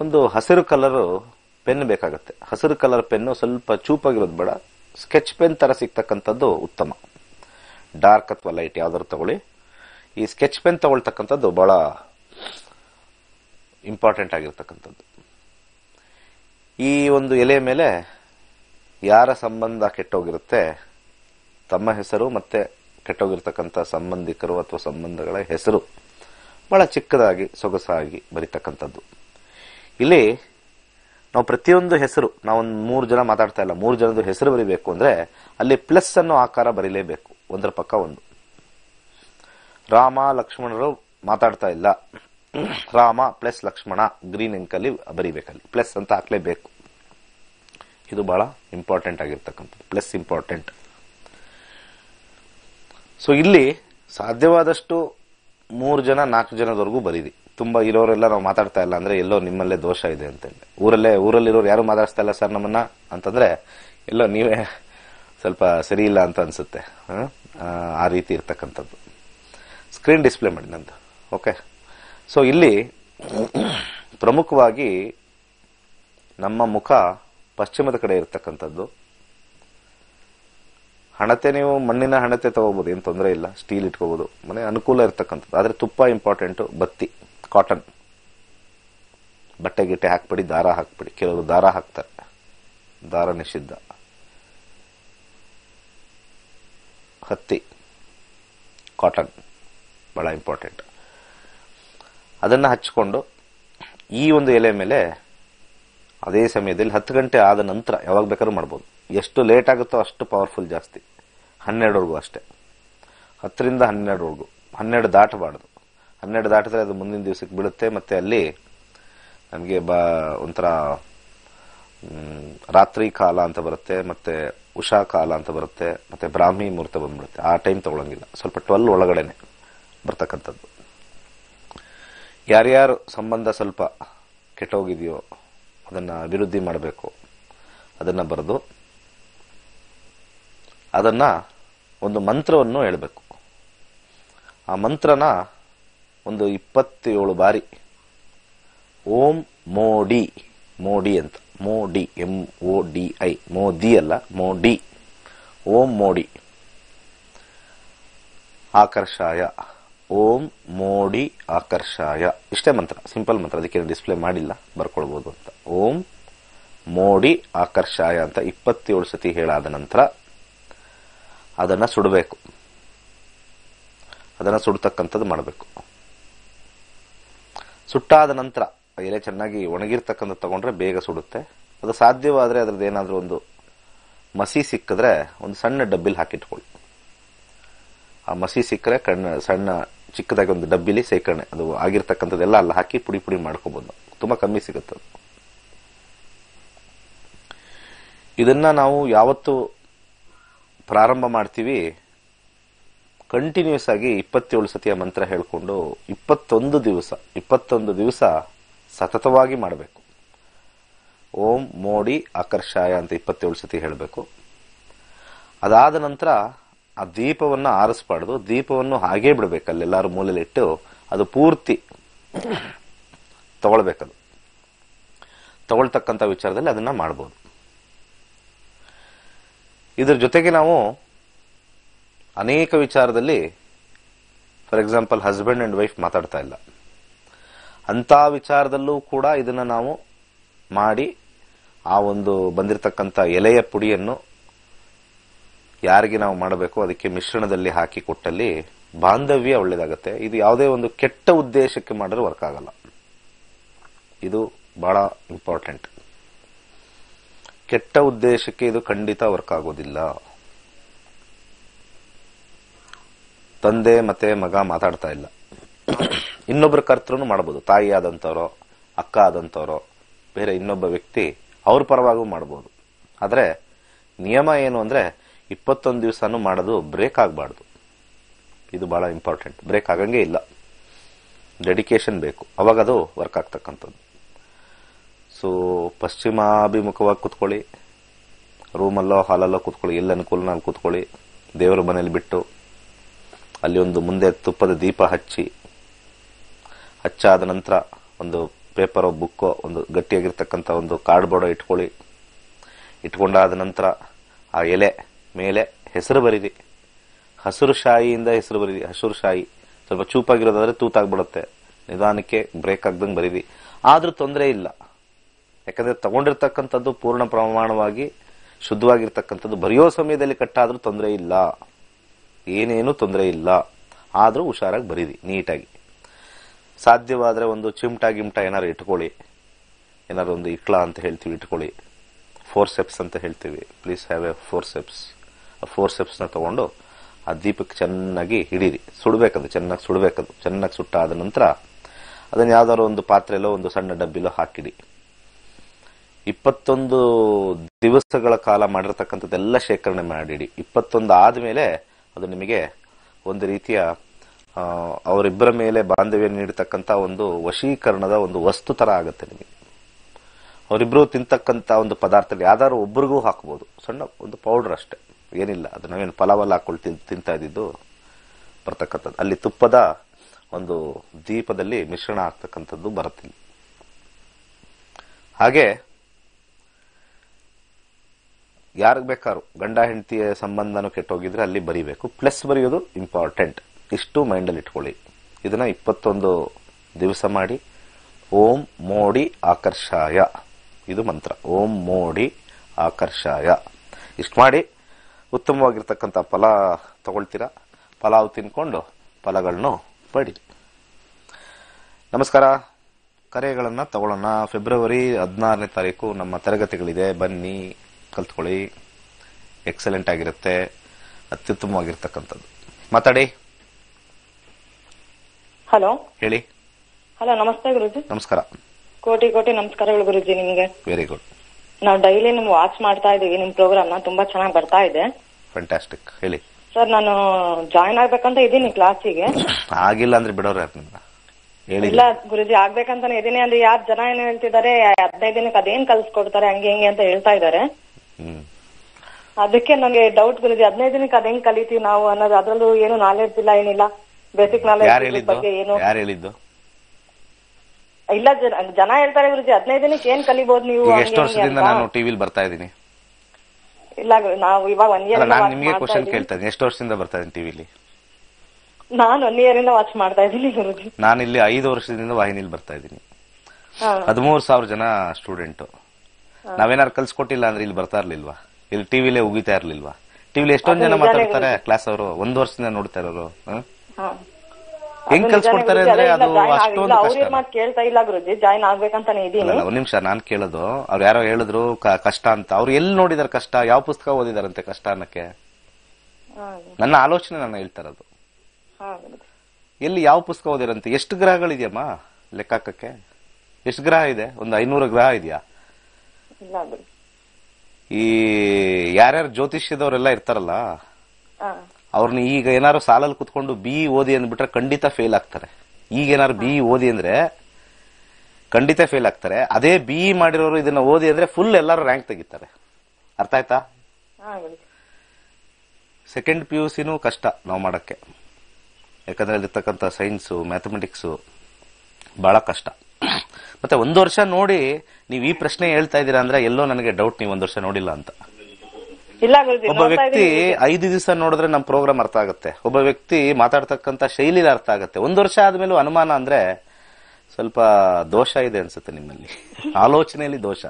ಒಂದು ಹಸಿರು ಕಲರು ಪೆನ್ ಬೇಕಾಗುತ್ತೆ. ಹಸಿರು ಕಲರ್ ಪೆನ್ನು ಸ್ವಲ್ಪ ಚೂಪಾಗಿರೋದು ಬೇಡ, ಸ್ಕೆಚ್ ಪೆನ್ ಥರ ಸಿಗ್ತಕ್ಕಂಥದ್ದು ಉತ್ತಮ. ಡಾರ್ಕ್ ಅಥವಾ ಲೈಟ್ ಯಾವ್ದಾದ್ರು ತಗೊಳ್ಳಿ. ಈ ಸ್ಕೆಚ್ ಪೆನ್ ತಗೊಳ್ತಕ್ಕಂಥದ್ದು ಭಾಳ ಇಂಪಾರ್ಟೆಂಟ್ ಆಗಿರ್ತಕ್ಕಂಥದ್ದು. ಈ ಒಂದು ಎಲೆ ಮೇಲೆ ಯಾರ ಸಂಬಂಧ ಕೆಟ್ಟೋಗಿರುತ್ತೆ, ತಮ್ಮ ಹೆಸರು ಮತ್ತು ಕೆಟ್ಟೋಗಿರ್ತಕ್ಕಂಥ ಸಂಬಂಧಿಕರು ಅಥವಾ ಸಂಬಂಧಗಳ ಹೆಸರು ಭಾಳ ಚಿಕ್ಕದಾಗಿ ಸೊಗಸಾಗಿ ಬರೀತಕ್ಕಂಥದ್ದು. ಇಲ್ಲಿ ನಾವು ಪ್ರತಿಯೊಂದು ಹೆಸರು, ನಾವೊಂದು ಮೂರು ಜನ ಮಾತಾಡ್ತಾ ಇಲ್ಲ, ಮೂರು ಜನದ ಹೆಸರು ಬರೀಬೇಕು ಅಂದರೆ ಅಲ್ಲಿ ಪ್ಲಸ್ ಅನ್ನೋ ಆಕಾರ ಬರೀಲೇಬೇಕು, ಒಂದರ ಪಕ್ಕ ಒಂದು. ರಾಮ ಲಕ್ಷ್ಮಣರು ಮಾತಾಡ್ತಾ ಇಲ್ಲ, ರಾಮ ಪ್ಲಸ್ ಲಕ್ಷ್ಮಣ ಗ್ರೀನ್ ಇಂಕಲ್ಲಿ ಬರೀಬೇಕಲ್ಲಿ, ಪ್ಲಸ್ ಅಂತ ಹಾಕ್ಲೇಬೇಕು. ಇದು ಭಾಳ ಇಂಪಾರ್ಟೆಂಟ್ ಆಗಿರ್ತಕ್ಕಂಥದ್ದು, ಪ್ಲಸ್ ಇಂಪಾರ್ಟೆಂಟ್. ಸೊ ಇಲ್ಲಿ ಸಾಧ್ಯವಾದಷ್ಟು ಮೂರು ಜನ ನಾಲ್ಕು ಜನದವರೆಗೂ ಬರೀರಿ. ತುಂಬ ಇರೋರೆಲ್ಲ ನಾವು ಮಾತಾಡ್ತಾ ಇಲ್ಲ ಅಂದರೆ ಎಲ್ಲೋ ನಿಮ್ಮಲ್ಲೇ ದೋಷ ಇದೆ ಅಂತೇಳಿ. ಊರಲ್ಲೇ ಊರಲ್ಲಿರೋರು ಯಾರು ಮಾತಾಡ್ಸ್ತಾ ಇಲ್ಲ ಸರ್ ನಮ್ಮನ್ನು ಅಂತಂದರೆ ಎಲ್ಲೋ ನೀವೇ ಸ್ವಲ್ಪ ಸರಿ ಇಲ್ಲ ಅಂತ ಅನಿಸುತ್ತೆ. ಆ ರೀತಿ ಇರ್ತಕ್ಕಂಥದ್ದು. ಸ್ಕ್ರೀನ್ ಡಿಸ್ಪ್ಲೇ ಮಾಡಿ ನಂದು, ಓಕೆ. ಸೊ ಇಲ್ಲಿ ಪ್ರಮುಖವಾಗಿ ನಮ್ಮ ಮುಖ ಪಶ್ಚಿಮದ ಕಡೆ ಇರ್ತಕ್ಕಂಥದ್ದು. ಹಣತೆ ನೀವು ಮಣ್ಣಿನ ಹಣತೆ ತಗೋಬೋದು, ಏನು ತೊಂದರೆ ಇಲ್ಲ, ಸ್ಟೀಲ್ ಇಟ್ಕೋಬೋದು, ಮನೆ ಅನುಕೂಲ ಇರ್ತಕ್ಕಂಥದ್ದು. ಆದರೆ ತುಪ್ಪ ಇಂಪಾರ್ಟೆಂಟು, ಬತ್ತಿ ಕಾಟನ್ ಬಟ್ಟೆ ಗಿಟ್ಟೆ ಹಾಕ್ಬಿಡಿ, ದಾರ ಹಾಕ್ಬಿಡಿ. ಕೆಲವರು ದಾರ ಹಾಕ್ತಾರೆ, ದಾರ ನಿಷಿದ್ಧ. ಹತ್ತಿ ಕಾಟನ್ ಭಾಳ ಇಂಪಾರ್ಟೆಂಟ್. ಅದನ್ನು ಹಚ್ಕೊಂಡು ಈ ಒಂದು ಎಲೆ ಮೇಲೆ ಅದೇ ಸಮಯದಲ್ಲಿ ಹತ್ತು ಗಂಟೆ ಆದ ನಂತರ ಯಾವಾಗ ಬೇಕಾದ್ರೂ ಮಾಡ್ಬೋದು. ಎಷ್ಟು ಲೇಟ್ ಆಗುತ್ತೋ ಅಷ್ಟು ಪವರ್ಫುಲ್ ಜಾಸ್ತಿ. ಹನ್ನೆರಡುವರೆಗೂ ಅಷ್ಟೇ, ಹತ್ತರಿಂದ ಹನ್ನೆರಡುವರೆಗೂ. ಹನ್ನೆರಡು ದಾಟಬಾರ್ದು, ಹನ್ನೆರಡು ದಾಟಿದ್ರೆ ಅದು ಮುಂದಿನ ದಿವಸಕ್ಕೆ ಬೀಳುತ್ತೆ. ಮತ್ತು ಅಲ್ಲಿ ನಮಗೆ ಬ ಒಂಥರ ರಾತ್ರಿ ಕಾಲ ಅಂತ ಬರುತ್ತೆ, ಮತ್ತು ಉಷಾ ಕಾಲ ಅಂತ ಬರುತ್ತೆ, ಮತ್ತು ಬ್ರಾಹ್ಮಿ ಮುಹೂರ್ತ ಬಂದ್ಬಿಡುತ್ತೆ. ಆ ಟೈಮ್ ತೊಗೊಳಂಗಿಲ್ಲ, ಸ್ವಲ್ಪ ಟ್ವೆಲ್ ಒಳಗಡೆ ಬರ್ತಕ್ಕಂಥದ್ದು. ಯಾರ್ಯಾರು ಸಂಬಂಧ ಸ್ವಲ್ಪ ಕೆಟ್ಟೋಗಿದೆಯೋ ಅದನ್ನು ಅಭಿವೃದ್ಧಿ ಮಾಡಬೇಕು. ಅದನ್ನು ಬರೆದು ಅದನ್ನು ಒಂದು ಮಂತ್ರವನ್ನು ಹೇಳಬೇಕು. ಆ ಮಂತ್ರನ ಒಂದು ಇಪ್ಪತ್ತೇಳು ಬಾರಿ ಓಂ ಮೋಡಿ ಮೋಡಿ ಅಂತ ಮೋಡಿ M O D I Modi ಅಲ್ಲ ಮೋಡಿ ಓಂ ಮೋಡಿ ಆಕರ್ಷಾಯ ಓಂ ಮೋಡಿ ಆಕರ್ಷಾಯ ಇಷ್ಟೇ ಮಂತ್ರ ಸಿಂಪಲ್ ಮಂತ್ರ ಅದಕ್ಕೆ ಡಿಸ್ಪ್ಲೇ ಮಾಡಿಲ್ಲ ಬರ್ಕೊಳ್ಬೋದು ಅಂತ ಓಂ ಮೋಡಿ ಆಕರ್ಷಾಯ ಅಂತ ಇಪ್ಪತ್ತೇಳು ಸತಿ ಹೇಳಾದ ನಂತರ ಅದನ್ನು ಸುಡಬೇಕು ಅದನ್ನು ಸುಡ್ತಕ್ಕಂಥದ್ದು ಮಾಡಬೇಕು ಸುಟ್ಟಾದ ನಂತರ ಎಲೆ ಚೆನ್ನಾಗಿ ಒಣಗಿರ್ತಕ್ಕಂಥ ತಗೊಂಡ್ರೆ ಬೇಗ ಸುಡುತ್ತೆ ಅದು ಸಾಧ್ಯವಾದರೆ ಅದರದ್ದು ಏನಾದರೂ ಒಂದು ಮಸಿ ಸಿಕ್ಕಿದ್ರೆ ಒಂದು ಸಣ್ಣ ಡಬ್ಬಿಲಿ ಹಾಕಿಟ್ಕೊಳ್ಳಿ ಆ ಮಸಿ ಸಿಕ್ಕರೆ ಕಣ್ಣು ಸಣ್ಣ ಚಿಕ್ಕದಾಗಿ ಒಂದು ಡಬ್ಬಿಲಿ ಸೇಕರಣೆ ಅದು ಆಗಿರ್ತಕ್ಕಂಥದ್ದೆಲ್ಲ ಅಲ್ಲಿ ಹಾಕಿ ಪುಡಿ ಪುಡಿ ಮಾಡ್ಕೊಬೋದು ತುಂಬ ಕಮ್ಮಿ ಸಿಗುತ್ತೆ ಇದನ್ನು ನಾವು ಯಾವತ್ತು ಪ್ರಾರಂಭ ಮಾಡ್ತೀವಿ ಕಂಟಿನ್ಯೂಸ್ ಆಗಿ ಇಪ್ಪತ್ತೇಳು ಸತಿಯ ಮಂತ್ರ ಹೇಳಿಕೊಂಡು ಇಪ್ಪತ್ತೊಂದು ದಿವಸ ಇಪ್ಪತ್ತೊಂದು ದಿವಸ ಸತತವಾಗಿ ಮಾಡಬೇಕು ಓಂ ಮೋಡಿ ಆಕರ್ಷಾಯ ಅಂತ ಇಪ್ಪತ್ತೇಳು ಸತಿ ಹೇಳಬೇಕು ಅದಾದ ನಂತರ ಆ ದೀಪವನ್ನು ಆರಿಸ್ಬಾರ್ದು ದೀಪವನ್ನು ಹಾಗೇ ಬಿಡಬೇಕು ಅಲ್ಲೆಲ್ಲರೂ ಮೂಲೆಯಲ್ಲಿಟ್ಟು ಅದು ಪೂರ್ತಿ ತಗೊಳ್ಬೇಕದು ತಗೊಳ್ತಕ್ಕಂಥ ವಿಚಾರದಲ್ಲಿ ಅದನ್ನು ಮಾಡ್ಬೋದು ಇದ್ರ ಜೊತೆಗೆ ನಾವು ಅನೇಕ ವಿಚಾರದಲ್ಲಿ for example husband and wife ಮಾತಾಡ್ತಾ ಇಲ್ಲ ಅಂಥ ವಿಚಾರದಲ್ಲೂ ಕೂಡ ಇದನ್ನು ನಾವು ಮಾಡಿ ಆ ಒಂದು ಬಂದಿರತಕ್ಕಂಥ ಎಲೆಯ ಪುಡಿಯನ್ನು ಯಾರಿಗೆ ನಾವು ಮಾಡಬೇಕು ಅದಕ್ಕೆ ಮಿಶ್ರಣದಲ್ಲಿ ಹಾಕಿ ಕೊಟ್ಟಲ್ಲಿ ಬಾಂಧವ್ಯ ಒಳ್ಳೆಯದಾಗುತ್ತೆ ಇದು ಯಾವುದೇ ಒಂದು ಕೆಟ್ಟ ಉದ್ದೇಶಕ್ಕೆ ಮಾಡಿದ್ರೆ ವರ್ಕ್ ಆಗಲ್ಲ ಇದು ಭಾಳ ಇಂಪಾರ್ಟೆಂಟ್ ಕೆಟ್ಟ ಉದ್ದೇಶಕ್ಕೆ ಇದು ಖಂಡಿತ ವರ್ಕ್ ಆಗೋದಿಲ್ಲ ತಂದೆ ಮತ್ತೆ ಮಗ ಮಾತಾಡ್ತಾ ಇಲ್ಲ ಇನ್ನೊಬ್ಬರ ಕರ್ತೃನು ಮಾಡ್ಬೋದು ತಾಯಿ ಆದಂಥವ್ರೋ ಅಕ್ಕ ಆದಂಥವ್ರೋ ಬೇರೆ ಇನ್ನೊಬ್ಬ ವ್ಯಕ್ತಿ ಅವ್ರ ಪರವಾಗೂ ಮಾಡ್ಬೋದು ಆದರೆ ನಿಯಮ ಏನು ಅಂದರೆ ಇಪ್ಪತ್ತೊಂದು ದಿವಸನೂ ಮಾಡೋದು ಬ್ರೇಕ್ ಆಗಬಾರ್ದು ಇದು ಭಾಳ ಇಂಪಾರ್ಟೆಂಟ್ ಬ್ರೇಕ್ ಆಗಂಗೆ ಇಲ್ಲ ಡೆಡಿಕೇಶನ್ ಬೇಕು ಅವಾಗ ಅದು ವರ್ಕ್ ಆಗ್ತಕ್ಕಂಥದ್ದು ಸೊ ಪಶ್ಚಿಮಾಭಿಮುಖವಾಗಿ ಕೂತ್ಕೊಳ್ಳಿ ರೂಮಲ್ಲೋ ಹಾಲಲ್ಲೋ ಕೂತ್ಕೊಳ್ಳಿ ಎಲ್ಲಿ ಅನುಕೂಲನಾಗಿ ಕೂತ್ಕೊಳ್ಳಿ ದೇವರ ಮನೇಲಿ ಬಿಟ್ಟು ಅಲ್ಲಿ ಒಂದು ಮುಂದೆ ತುಪ್ಪದ ದೀಪ ಹಚ್ಚಿ ಹಚ್ಚಾದ ನಂತರ ಒಂದು ಪೇಪರೋ ಬುಕ್ಕೋ ಒಂದು ಗಟ್ಟಿಯಾಗಿರ್ತಕ್ಕಂಥ ಒಂದು ಕಾರ್ಡ್ ಬೋರ್ಡೋ ಇಟ್ಕೊಳ್ಳಿ ಇಟ್ಕೊಂಡಾದ ನಂತರ ಆ ಎಲೆ ಮೇಲೆ ಹೆಸರು ಬರೀರಿ ಹಸಿರು ಶಾಯಿಯಿಂದ ಹೆಸರು ಬರೀರಿ ಹಸಿರು ಶಾಯಿ ಸ್ವಲ್ಪ ಚೂಪಾಗಿರೋದಾದರೆ ತೂತಾಗ್ಬಿಡುತ್ತೆ ನಿಧಾನಕ್ಕೆ ಬ್ರೇಕ್ ಆಗ್ದಂಗೆ ಬರೀರಿ ಆದರೂ ತೊಂದರೆ ಇಲ್ಲ ಯಾಕಂದರೆ ತಗೊಂಡಿರ್ತಕ್ಕಂಥದ್ದು ಪೂರ್ಣ ಪ್ರಮಾಣವಾಗಿ ಶುದ್ಧವಾಗಿರ್ತಕ್ಕಂಥದ್ದು ಬರೆಯೋ ಸಮಯದಲ್ಲಿ ಕಟ್ಟಾದರೂ ತೊಂದರೆ ಇಲ್ಲ ಏನೇನು ತೊಂದರೆ ಇಲ್ಲ ಆದರೂ ಹುಷಾರಾಗಿ ಬರೀರಿ ನೀಟಾಗಿ ಸಾಧ್ಯವಾದರೆ ಒಂದು ಚಿಮಟ ಗಿಮ್ಟ ಏನಾದ್ರು ಇಟ್ಕೊಳ್ಳಿ ಏನಾದ್ರು ಒಂದು ಇಟ್ಲ ಅಂತ ಹೇಳ್ತೀವಿ ಇಟ್ಕೊಳ್ಳಿ ಫೋರ್ ಸೆಪ್ಸ್ ಅಂತ ಹೇಳ್ತೀವಿ please have a forceps ಆ ಫೋರ್ ಸೆಪ್ಸ್ನ ತೊಗೊಂಡು ಆ ದೀಪಕ್ಕೆ ಚೆನ್ನಾಗಿ ಹಿಡೀರಿ ಸುಡಬೇಕದು ಚೆನ್ನಾಗಿ ಸುಡಬೇಕದು ಚೆನ್ನಾಗಿ ಸುಟ್ಟಾದ ನಂತರ ಅದನ್ನು ಯಾವ್ದಾದ್ರು ಒಂದು ಪಾತ್ರೆಲೋ ಒಂದು ಸಣ್ಣ ಡಬ್ಬಿಲೋ ಹಾಕಿಡಿ ಇಪ್ಪತ್ತೊಂದು ದಿವಸಗಳ ಕಾಲ ಮಾಡಿರ್ತಕ್ಕಂಥದ್ದೆಲ್ಲ ಶೇಖರಣೆ ಮಾಡಿಡಿ ಇಪ್ಪತ್ತೊಂದು ಆದಮೇಲೆ ಅದು ನಿಮಗೆ ಒಂದು ರೀತಿಯ ಅವರಿಬ್ಬರ ಮೇಲೆ ಬಾಂಧವ್ಯ ನೀಡತಕ್ಕಂಥ ಒಂದು ವಶೀಕರಣದ ಒಂದು ವಸ್ತು ಥರ ಆಗುತ್ತೆ ನಿಮಗೆ ಅವರಿಬ್ಬರು ತಿಂತಕ್ಕಂಥ ಒಂದು ಪದಾರ್ಥ ಯಾವ್ದಾದ್ರು ಒಬ್ಬರಿಗೂ ಹಾಕ್ಬೋದು ಸಣ್ಣ ಒಂದು ಪೌಡ್ರ್ ಅಷ್ಟೆ ಏನಿಲ್ಲ ಅದು ನಾವೇನು ಫಲವಲ್ಲ ಹಾಕ್ಕೊಂಡು ತಿನ್ ತಿಂತಾ ಇದ್ದಿದ್ದು ಬರ್ತಕ್ಕಂಥದ್ದು ಅಲ್ಲಿ ತುಪ್ಪದ ಒಂದು ದೀಪದಲ್ಲಿ ಮಿಶ್ರಣ ಆಗ್ತಕ್ಕಂಥದ್ದು ಬರುತ್ತಿಲ್ಲ ಹಾಗೆ ಯಾರಿಗೆ ಬೇಕಾದ್ರೂ ಗಂಡ ಹೆಂಡತಿಯ ಸಂಬಂಧನೂ ಕೆಟ್ಟೋಗಿದ್ರೆ ಅಲ್ಲಿ ಬರೀಬೇಕು ಪ್ಲಸ್ ಬರೆಯೋದು ಇಂಪಾರ್ಟೆಂಟ್ ಇಷ್ಟು ಮೈಂಡಲ್ಲಿ ಇಟ್ಕೊಳ್ಳಿ ಇದನ್ನು ಇಪ್ಪತ್ತೊಂದು ದಿವಸ ಮಾಡಿ ಓಂ ಮೋಡಿ ಆಕರ್ಷಾಯ ಇದು ಮಂತ್ರ ಓಂ ಮೋಡಿ ಆಕರ್ಷಾಯ ಇಷ್ಟು ಮಾಡಿ ಉತ್ತಮವಾಗಿರ್ತಕ್ಕಂಥ ಫಲ ತಗೊಳ್ತೀರಾ ಫಲಾವು ತಿನ್ಕೊಂಡು ಫಲಗಳನ್ನು ಪಡೀರಿ ನಮಸ್ಕಾರ ಕರೆಗಳನ್ನು ತಗೊಳ್ಳೋಣ ಫೆಬ್ರವರಿ ಹದಿನಾರನೇ ತಾರೀಕು ನಮ್ಮ ತರಗತಿಗಳಿದೆ ಬನ್ನಿ ಕಲ್ತ್ಕೊಳ್ಳಿ ಎಕ್ಸಲೆಂಟ್ ಆಗಿರುತ್ತೆ ಅತ್ಯುತ್ತಮವಾಗಿರ್ತಕ್ಕಂಥದ್ದು ಮಾತಾಡಿ ಹಲೋ ಹೇಳಿ ಹಲೋ ನಮಸ್ತೆ ಗುರುಜಿ ನಮಸ್ಕಾರ ಕೋಟಿ ಕೋಟಿ ನಮಸ್ಕಾರಗಳು ಗುರುಜಿ ನಿಮ್ಗೆ ವೆರಿ ಗುಡ್ ನಾವು ಡೈಲಿ ನಿಮ್ ವಾಚ್ ಮಾಡ್ತಾ ಇದೀವಿ ನಿಮ್ ಪ್ರೋಗ್ರಾಮ್ ನ ತುಂಬಾ ಚೆನ್ನಾಗಿ ಬರ್ತಾ ಇದೆ ಫ್ಯಾಂಟಾಸ್ಟಿಕ್ ಹೇಳಿ ಸರ್ ನಾನು ಜಾಯಿನ್ ಆಗ್ಬೇಕಂತ ಇದೀನಿ ಕ್ಲಾಸಿಗೆ ಆಗಿಲ್ಲ ಅಂದ್ರೆ ಬಿಡೋರು ಯಾರು ನಿಮ್ಗೆ ಇಲ್ಲ ಗುರುಜಿ ಆಗ್ಬೇಕಂತಾನೆ ಇದೀನಿ ಅಂದ್ರೆ ಯಾರು ಜನ ಏನ್ ಹೇಳ್ತಿದ್ದಾರೆ ಹದಿನೈದು ದಿನಕ್ಕೆ ಅದೇನ್ ಕಲ್ಸ್ಕೊಡ್ತಾರೆ ಹಂಗೆ ಹಿಂಗೆ ಅಂತ ಹೇಳ್ತಾ ಇದಾರೆ ಅದಕ್ಕೆ ನನಗೆ ಡೌಟ್ ಗುರುಜಿ ಹದಿನೈದು ದಿನಕ್ಕೆ ಅದ್ ಹೆಂಗ್ ಕಲಿತೀವಿ ನಾವು ಅನ್ನೋದು ಅದ್ರಲ್ಲೂ ಏನು ನಾಲೆಡ್ಜ್ ಇಲ್ಲ ಏನಿಲ್ಲ ಬೇಸಿಕ್ ನಾಲೆಡ್ಜ್ ಬಗ್ಗೆ ಏನು ಇಲ್ಲ ಜನ ಹೇಳ್ತಾರೆ ಗುರುಜಿ ಹದಿನೈದು ದಿನಕ್ಕೆ ಏನ್ ಕಲಿಬಹುದು ನೀವು. ಎಷ್ಟು ವರ್ಷದಿಂದ ನಾನು ಟಿವಿಲಿ ಬರ್ತಾ ಇದ್ದೀನಿ? ಇಲ್ಲ ನಾವು ಇವಾಗ ಒನ್ ಇಯರ್. ನಾನು ನಿಮಗೆ ಕ್ವೆಶ್ಚನ್ ಕೇಳ್ತಾ ಇದ್ದೀನಿ, ಎಷ್ಟು ವರ್ಷದಿಂದ ಬರ್ತಾ ಇದ್ದೀನಿ ಟಿವಿಲಿ? ನಾನು ಒನ್ ಇಯರ್ ಇಂದ ವಾಚ್ ಮಾಡ್ತಾ ಇದ್ದೀನಿ ಗುರುಜಿ. ನಾನು ಇಲ್ಲಿ ಐದು ವರ್ಷದಿಂದ ವಾಹಿನಿಲಿ ಬರ್ತಾ ಇದ್ದೀನಿ. ಹದಿಮೂರು ಸಾವಿರ ಜನ ಸ್ಟೂಡೆಂಟ್. ನಾವೇನಾರು ಕಲ್ಸ್ಕೊಟ್ಟಿಲ್ಲ ಅಂದ್ರೆ ಇಲ್ಲಿ ಬರ್ತಾ ಇರ್ಲಿಲ್ವಾ? ಇಲ್ಲಿ ಟಿವಿಲೇ ಉಗಿತಾ ಇರ್ಲಿಲ್ವಾ? ಟಿವಿಲಿ ಎಷ್ಟೊಂದ್ ಜನ ಮಾತಾಡ್ತಾರೆ ಕ್ಲಾಸ್ ಅವರು, ಒಂದ್ ವರ್ಷದಿಂದ ನೋಡ್ತಾ ಇರೋರು. ಹೆಂಗ್ ಕಲ್ಸ್ಕೊಡ್ತಾರೆ ಅಂದ್ರೆ ಅದು ಅಷ್ಟೊಂದು ಕಷ್ಟ. ಒಂದ್ ನಿಮಿಷ, ನಾನ್ ಕೇಳೋದು ಅವ್ರು ಯಾರೋ ಹೇಳಿದ್ರು ಕಷ್ಟ ಅಂತ. ಅವ್ರು ಎಲ್ಲಿ ನೋಡಿದಾರೆ ಕಷ್ಟ? ಯಾವ ಪುಸ್ತಕ ಓದಿದಾರಂತೆ ಕಷ್ಟ ಅನ್ನಕ್ಕೆ? ನನ್ನ ಆಲೋಚನೆ ನಾನು ಹೇಳ್ತಾ ಇರೋದು. ಎಲ್ಲಿ ಯಾವ ಪುಸ್ತಕ ಓದಿರಂತೆ? ಎಷ್ಟು ಗ್ರಹಗಳಿದೆಯಮ್ಮ ಲೆಕ್ಕಾಕಕ್ಕೆ? ಎಷ್ಟು ಗ್ರಹ ಇದೆ? ಒಂದು ಐನೂರು ಗ್ರಹ ಇದೆಯಾ? ಈ ಯಾರ್ಯಾರು ಜ್ಯೋತಿಷ್ಯದವರೆಲ್ಲ ಇರ್ತಾರಲ್ಲ ಅವ್ರನ್ನ ಈಗ ಏನಾರು ಸಾಲಲ್ಲಿ ಕುತ್ಕೊಂಡು ಬಿ ಓದಿ ಅಂದ್ಬಿಟ್ರೆ ಖಂಡಿತ ಫೇಲ್ ಆಗ್ತಾರೆ. ಈಗ ಏನಾರು ಬಿ ಓದಿ ಅಂದ್ರೆ ಖಂಡಿತ ಫೇಲ್ ಆಗ್ತಾರೆ. ಅದೇ ಬಿ ಮಾಡಿರೋರು ಇದನ್ನ ಓದಿ ಅಂದ್ರೆ ಫುಲ್ ಎಲ್ಲಾರು ರ್ಯಾಂಕ್ ತೆಗಿತಾರೆ. ಅರ್ಥ ಆಯ್ತಾ? ಸೆಕೆಂಡ್ ಪಿ ಯು ಸಿನೂ ಕಷ್ಟ ನಾವು ಮಾಡೋಕ್ಕೆ, ಯಾಕಂದ್ರೆ ಅಲ್ಲಿರ್ತಕ್ಕಂಥ ಸೈನ್ಸು ಮ್ಯಾಥಮೆಟಿಕ್ಸು ಬಹಳ ಕಷ್ಟ. ಮತ್ತೆ ಒಂದು ವರ್ಷ ನೋಡಿ ನೀವು ಈ ಪ್ರಶ್ನೆ ಹೇಳ್ತಾ ಇದ್ದೀರಾ ಅಂದ್ರೆ ಎಲ್ಲೋ ನನಗೆ ಡೌಟ್, ನೀವು ಒಂದು ವರ್ಷ ನೋಡಿಲ್ಲ ಅಂತ. ಒಬ್ಬ ವ್ಯಕ್ತಿ ಐದು ದಿವಸ ನೋಡಿದ್ರೆ ನಮ್ಮ ಪ್ರೋಗ್ರಾಮ್ ಅರ್ಥ ಆಗುತ್ತೆ, ಒಬ್ಬ ವ್ಯಕ್ತಿ ಮಾತಾಡ್ತಕ್ಕಂಥ ಶೈಲಿ ಅರ್ಥ ಆಗುತ್ತೆ. ಒಂದು ವರ್ಷ ಆದ್ಮೇಲೂ ಅನುಮಾನ ಅಂದ್ರೆ ಸ್ವಲ್ಪ ದೋಷ ಇದೆ ಅನ್ಸುತ್ತೆ ನಿಮ್ಮಲ್ಲಿ, ಆಲೋಚನೆಯಲ್ಲಿ ದೋಷ.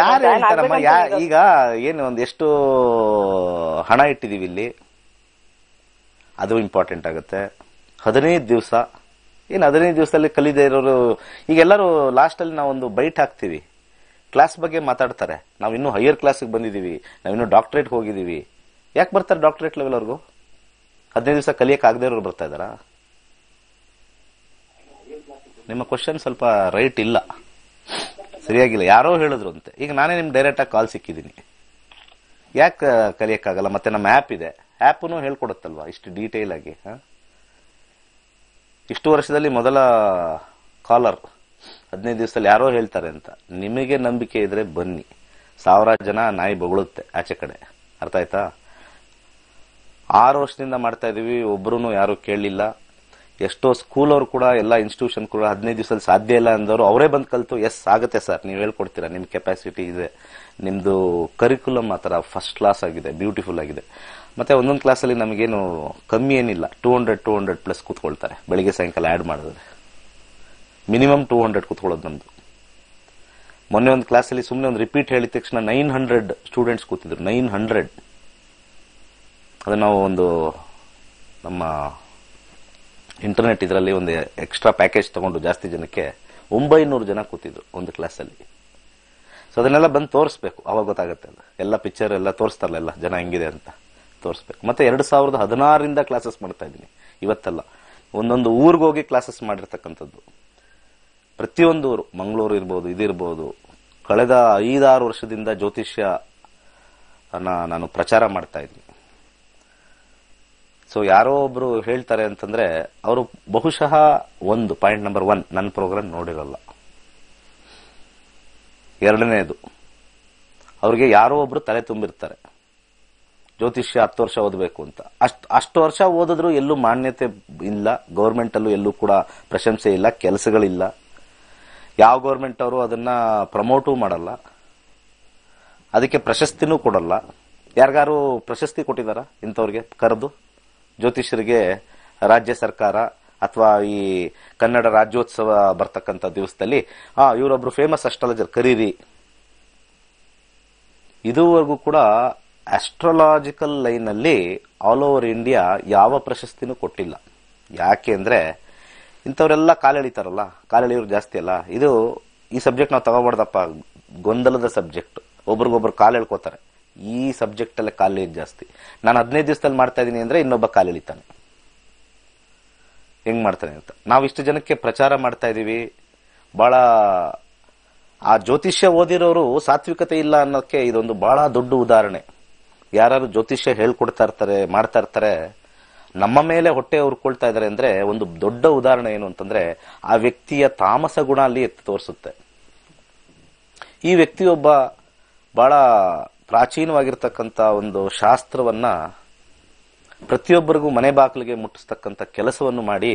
ಯಾರು ಹೇಳ್ತಾರಮ್ಮ? ಈಗ ಏನು ಒಂದ್ ಎಷ್ಟು ಹಣ ಇಟ್ಟಿದೀವಿ ಇಲ್ಲಿ, ಅದು ಇಂಪಾರ್ಟೆಂಟ್ ಆಗುತ್ತೆ. ಹದಿನೈದು ದಿವಸ ಏನು ಹದಿನೈದು ದಿವಸದಲ್ಲಿ ಕಲಿದೇ ಇರೋರು ಈಗ ಎಲ್ಲರೂ ಲಾಸ್ಟಲ್ಲಿ ನಾವೊಂದು ಬೈಟ್ ಹಾಕ್ತೀವಿ, ಕ್ಲಾಸ್ ಬಗ್ಗೆ ಮಾತಾಡ್ತಾರೆ. ನಾವು ಇನ್ನೂ ಹೈಯರ್ ಕ್ಲಾಸಿಗೆ ಬಂದಿದ್ದೀವಿ, ನಾವಿನ್ನೂ ಡಾಕ್ಟ್ರೇಟ್ ಹೋಗಿದ್ದೀವಿ. ಯಾಕೆ ಬರ್ತಾರೆ ಡಾಕ್ಟ್ರೇಟ್ ಲೆವೆಲ್ವರೆಗೂ? ಹದಿನೈದು ದಿವಸ ಕಲಿಯಕ್ಕೆ ಆಗದೆ ಇರೋರು ಬರ್ತಾ ಇದ್ದಾರಾ? ನಿಮ್ಮ ಕ್ವಶನ್ ಸ್ವಲ್ಪ ರೈಟ್ ಇಲ್ಲ, ಸರಿಯಾಗಿಲ್ಲ. ಯಾರೋ ಹೇಳಿದ್ರು ಅಂತೆ. ಈಗ ನಾನೇ ನಿಮ್ಗೆ ಡೈರೆಕ್ಟಾಗಿ ಕಾಲ್ ಸಿಕ್ಕಿದ್ದೀನಿ. ಯಾಕೆ ಕಲಿಯೋಕ್ಕಾಗಲ್ಲ? ಮತ್ತೆ ನಮ್ಮ ಆ್ಯಪ್ ಇದೆ, ಆ್ಯಪೂ ಹೇಳ್ಕೊಡುತ್ತಲ್ವ ಇಷ್ಟು ಡೀಟೇಲ್ ಆಗಿ. ಹಾಂ, ಇಷ್ಟು ವರ್ಷದಲ್ಲಿ ಮೊದಲ ಕಾಲರ್ ಹದಿನೈದು ದಿವಸದಲ್ಲಿ ಯಾರೋ ಹೇಳ್ತಾರೆ ಅಂತ. ನಿಮಗೆ ನಂಬಿಕೆ ಇದ್ರೆ ಬನ್ನಿ, ಸಾವಿರ ಜನ ನಾಯಿ ಬೊಗಳುತ್ತೆ ಆಚೆ ಕಡೆ. ಅರ್ಥ ಆಯ್ತಾ? ಆರು ವರ್ಷದಿಂದ ಮಾಡ್ತಾ ಇದೀವಿ, ಒಬ್ರು ಯಾರು ಕೇಳಲಿಲ್ಲ. ಎಷ್ಟೋ ಸ್ಕೂಲವ್ರು ಕೂಡ, ಎಲ್ಲ ಇನ್ಸ್ಟಿಟ್ಯೂಷನ್ ಕೂಡ ಹದಿನೈದು ದಿವಸದಲ್ಲಿ ಸಾಧ್ಯ ಇಲ್ಲ ಅಂದವರು ಅವರೇ ಬಂದು ಕಲಿತು. ಎಸ್ ಆಗುತ್ತೆ ಸರ್, ನೀವು ಹೇಳ್ಕೊಡ್ತೀರಾ, ನಿಮ್ಮ ಕೆಪಾಸಿಟಿ ಇದೆ, ನಿಮ್ಮದು ಕರಿಕ್ಯುಲಮ್ ಆ ಥರ ಫಸ್ಟ್ ಕ್ಲಾಸ್ ಆಗಿದೆ, ಬ್ಯೂಟಿಫುಲ್ ಆಗಿದೆ. ಮತ್ತೆ ಒಂದೊಂದು ಕ್ಲಾಸಲ್ಲಿ ನಮಗೇನು ಕಮ್ಮಿ ಏನಿಲ್ಲ, two hundred two hundred plus ಕೂತ್ಕೊಳ್ತಾರೆ. ಬೆಳಿಗ್ಗೆ ಸಾಯಂಕಾಲ ಆ್ಯಡ್ ಮಾಡಿದ್ರೆ ಮಿನಿಮಮ್ ಟೂ ಹಂಡ್ರೆಡ್ ಕೂತ್ಕೊಳ್ಳೋದು ನಮ್ಮದು. ಮೊನ್ನೆ ಒಂದು ಕ್ಲಾಸಲ್ಲಿ ಸುಮ್ಮನೆ ಒಂದು ರಿಪೀಟ್ ಹೇಳಿದ ತಕ್ಷಣ ನೈನ್ ಹಂಡ್ರೆಡ್ ಸ್ಟೂಡೆಂಟ್ಸ್ ಕೂತಿದ್ರು. ನೈನ್ ಹಂಡ್ರೆಡ್ ಅದು ನಾವು ಒಂದು ನಮ್ಮ ಇಂಟರ್ನೆಟ್ ಇದರಲ್ಲಿ ಒಂದು ಎಕ್ಸ್ಟ್ರಾ ಪ್ಯಾಕೇಜ್ ತೊಗೊಂಡು ಜಾಸ್ತಿ ಜನಕ್ಕೆ ಒಂಬೈನೂರು ಜನ ಕೂತಿದ್ರು ಒಂದು ಕ್ಲಾಸಲ್ಲಿ. ಸೊ ಅದನ್ನೆಲ್ಲ ಬಂದು ತೋರಿಸ್ಬೇಕು, ಅವಾಗ ಗೊತ್ತಾಗುತ್ತೆ. ಅದು ಎಲ್ಲ ಪಿಕ್ಚರ್ ಎಲ್ಲ ತೋರಿಸ್ತಾರಲ್ಲ, ಎಲ್ಲ ಜನ ಹೆಂಗಿದೆ ಅಂತ ತೋರಿಸ್ಬೇಕು. ಮತ್ತೆ ಎರಡು ಸಾವಿರದ ಹದಿನಾರರಿಂದ ಕ್ಲಾಸಸ್ ಮಾಡ್ತಾ ಇದ್ದೀನಿ, ಇವತ್ತಲ್ಲ. ಒಂದೊಂದು ಊರಿಗೋಗಿ ಕ್ಲಾಸಸ್ ಮಾಡಿರ್ತಕ್ಕಂಥದ್ದು, ಪ್ರತಿಯೊಂದು ಊರು, ಮಂಗಳೂರು ಇರ್ಬೋದು, ಇದಿರ್ಬೋದು. ಕಳೆದ ಐದಾರು ವರ್ಷದಿಂದ ಜ್ಯೋತಿಷ್ಯ ನಾನು ಪ್ರಚಾರ ಮಾಡ್ತಾ ಇದ್ದೀನಿ. ಸೊ ಯಾರೋ ಒಬ್ರು ಹೇಳ್ತಾರೆ ಅಂತಂದ್ರೆ ಅವರು ಬಹುಶಃ ಒಂದು ಪಾಯಿಂಟ್ ನಂಬರ್ ಒನ್ ನನ್ನ ಪ್ರೋಗ್ರಾಮ್ ನೋಡಿರಲ್ಲ. ಎರಡನೇದು, ಅವ್ರಿಗೆ ಯಾರೋ ಒಬ್ರು ತಲೆ ತುಂಬಿರ್ತಾರೆ ಜ್ಯೋತಿಷ್ಯ ಹತ್ತು ವರ್ಷ ಓದಬೇಕು ಅಂತ. ಅಷ್ಟು ಅಷ್ಟು ವರ್ಷ ಓದಿದ್ರು ಎಲ್ಲೂ ಮಾನ್ಯತೆ ಇಲ್ಲ, ಗೌರ್ಮೆಂಟಲ್ಲೂ ಎಲ್ಲೂ ಕೂಡ ಪ್ರಶಂಸೆ ಇಲ್ಲ, ಕೆಲಸಗಳಿಲ್ಲ. ಯಾವ ಗೌರ್ಮೆಂಟ್ ಅವರು ಅದನ್ನು ಪ್ರಮೋಟೂ ಮಾಡಲ್ಲ, ಅದಕ್ಕೆ ಪ್ರಶಸ್ತಿನೂ ಕೊಡಲ್ಲ. ಯಾರಿಗಾರು ಪ್ರಶಸ್ತಿ ಕೊಟ್ಟಿದಾರ ಇಂಥವ್ರಿಗೆ ಕರೆದು? ಜ್ಯೋತಿಷ್ಯರಿಗೆ ರಾಜ್ಯ ಸರ್ಕಾರ ಅಥವಾ ಈ ಕನ್ನಡ ರಾಜ್ಯೋತ್ಸವ ಬರ್ತಕ್ಕಂಥ ದಿವಸದಲ್ಲಿ ಆ ಇವರೊಬ್ರು ಫೇಮಸ್ ಅಸ್ಟ್ರಾಲಜರ್ ಕರೀರಿ. ಇದುವರೆಗೂ ಕೂಡ ಆಸ್ಟ್ರಾಲಾಜಿಕಲ್ ಲೈನಲ್ಲಿ ಆಲ್ ಓವರ್ ಇಂಡಿಯಾ ಯಾವ ಪ್ರಶಸ್ತಿನೂ ಕೊಟ್ಟಿಲ್ಲ. ಯಾಕೆ ಅಂದರೆ ಇಂಥವರೆಲ್ಲ ಕಾಲೆಳಿತಾರಲ್ಲ, ಕಾಲೆಳೆಯೋರು ಜಾಸ್ತಿ ಅಲ್ಲ. ಇದು ಈ ಸಬ್ಜೆಕ್ಟ್ ನಾವು ತಗೋಬಾರ್ದಪ್ಪ, ಗೊಂದಲದ ಸಬ್ಜೆಕ್ಟ್, ಒಬ್ರಿಗೊಬ್ರು ಕಾಲು ಎಳ್ಕೋತಾರೆ. ಈ ಸಬ್ಜೆಕ್ಟಲ್ಲೇ ಕಾಲೆಳೆಯೋದು ಜಾಸ್ತಿ. ನಾನು ಹದಿನೈದು ದಿವಸದಲ್ಲಿ ಮಾಡ್ತಾ ಇದ್ದೀನಿ ಅಂದರೆ ಇನ್ನೊಬ್ಬ ಕಾಲೆಳಿತಾನೆ, ಹೆಂಗೆ ಮಾಡ್ತಾನೆ ಅಂತ. ನಾವು ಇಷ್ಟು ಜನಕ್ಕೆ ಪ್ರಚಾರ ಮಾಡ್ತಾ ಇದ್ದೀವಿ. ಭಾಳ ಆ ಜ್ಯೋತಿಷ್ಯ ಓದಿರೋರು ಸಾತ್ವಿಕತೆ ಇಲ್ಲ ಅನ್ನೋಕ್ಕೆ ಇದೊಂದು ಭಾಳ ದೊಡ್ಡ ಉದಾಹರಣೆ. ಯಾರು ಜ್ಯೋತಿಷ್ಯ ಹೇಳ್ಕೊಡ್ತಾ ಇರ್ತಾರೆ, ಮಾಡ್ತಾ ಇರ್ತಾರೆ, ನಮ್ಮ ಮೇಲೆ ಹೊಟ್ಟೆ ಉರ್ಕೊಳ್ತಾ ಇದ್ದಾರೆ ಅಂದರೆ ಒಂದು ದೊಡ್ಡ ಉದಾಹರಣೆ ಏನು ಅಂತಂದರೆ ಆ ವ್ಯಕ್ತಿಯ ತಾಮಸ ಗುಣ ಅಲ್ಲಿ ಎತ್ತಿ ತೋರಿಸುತ್ತೆ. ಈ ವ್ಯಕ್ತಿಯೊಬ್ಬ ಭಾಳ ಪ್ರಾಚೀನವಾಗಿರ್ತಕ್ಕಂಥ ಒಂದು ಶಾಸ್ತ್ರವನ್ನು ಪ್ರತಿಯೊಬ್ಬರಿಗೂ ಮನೆ ಬಾಗಿಲಿಗೆ ಮುಟ್ಟಿಸ್ತಕ್ಕಂಥ ಕೆಲಸವನ್ನು ಮಾಡಿ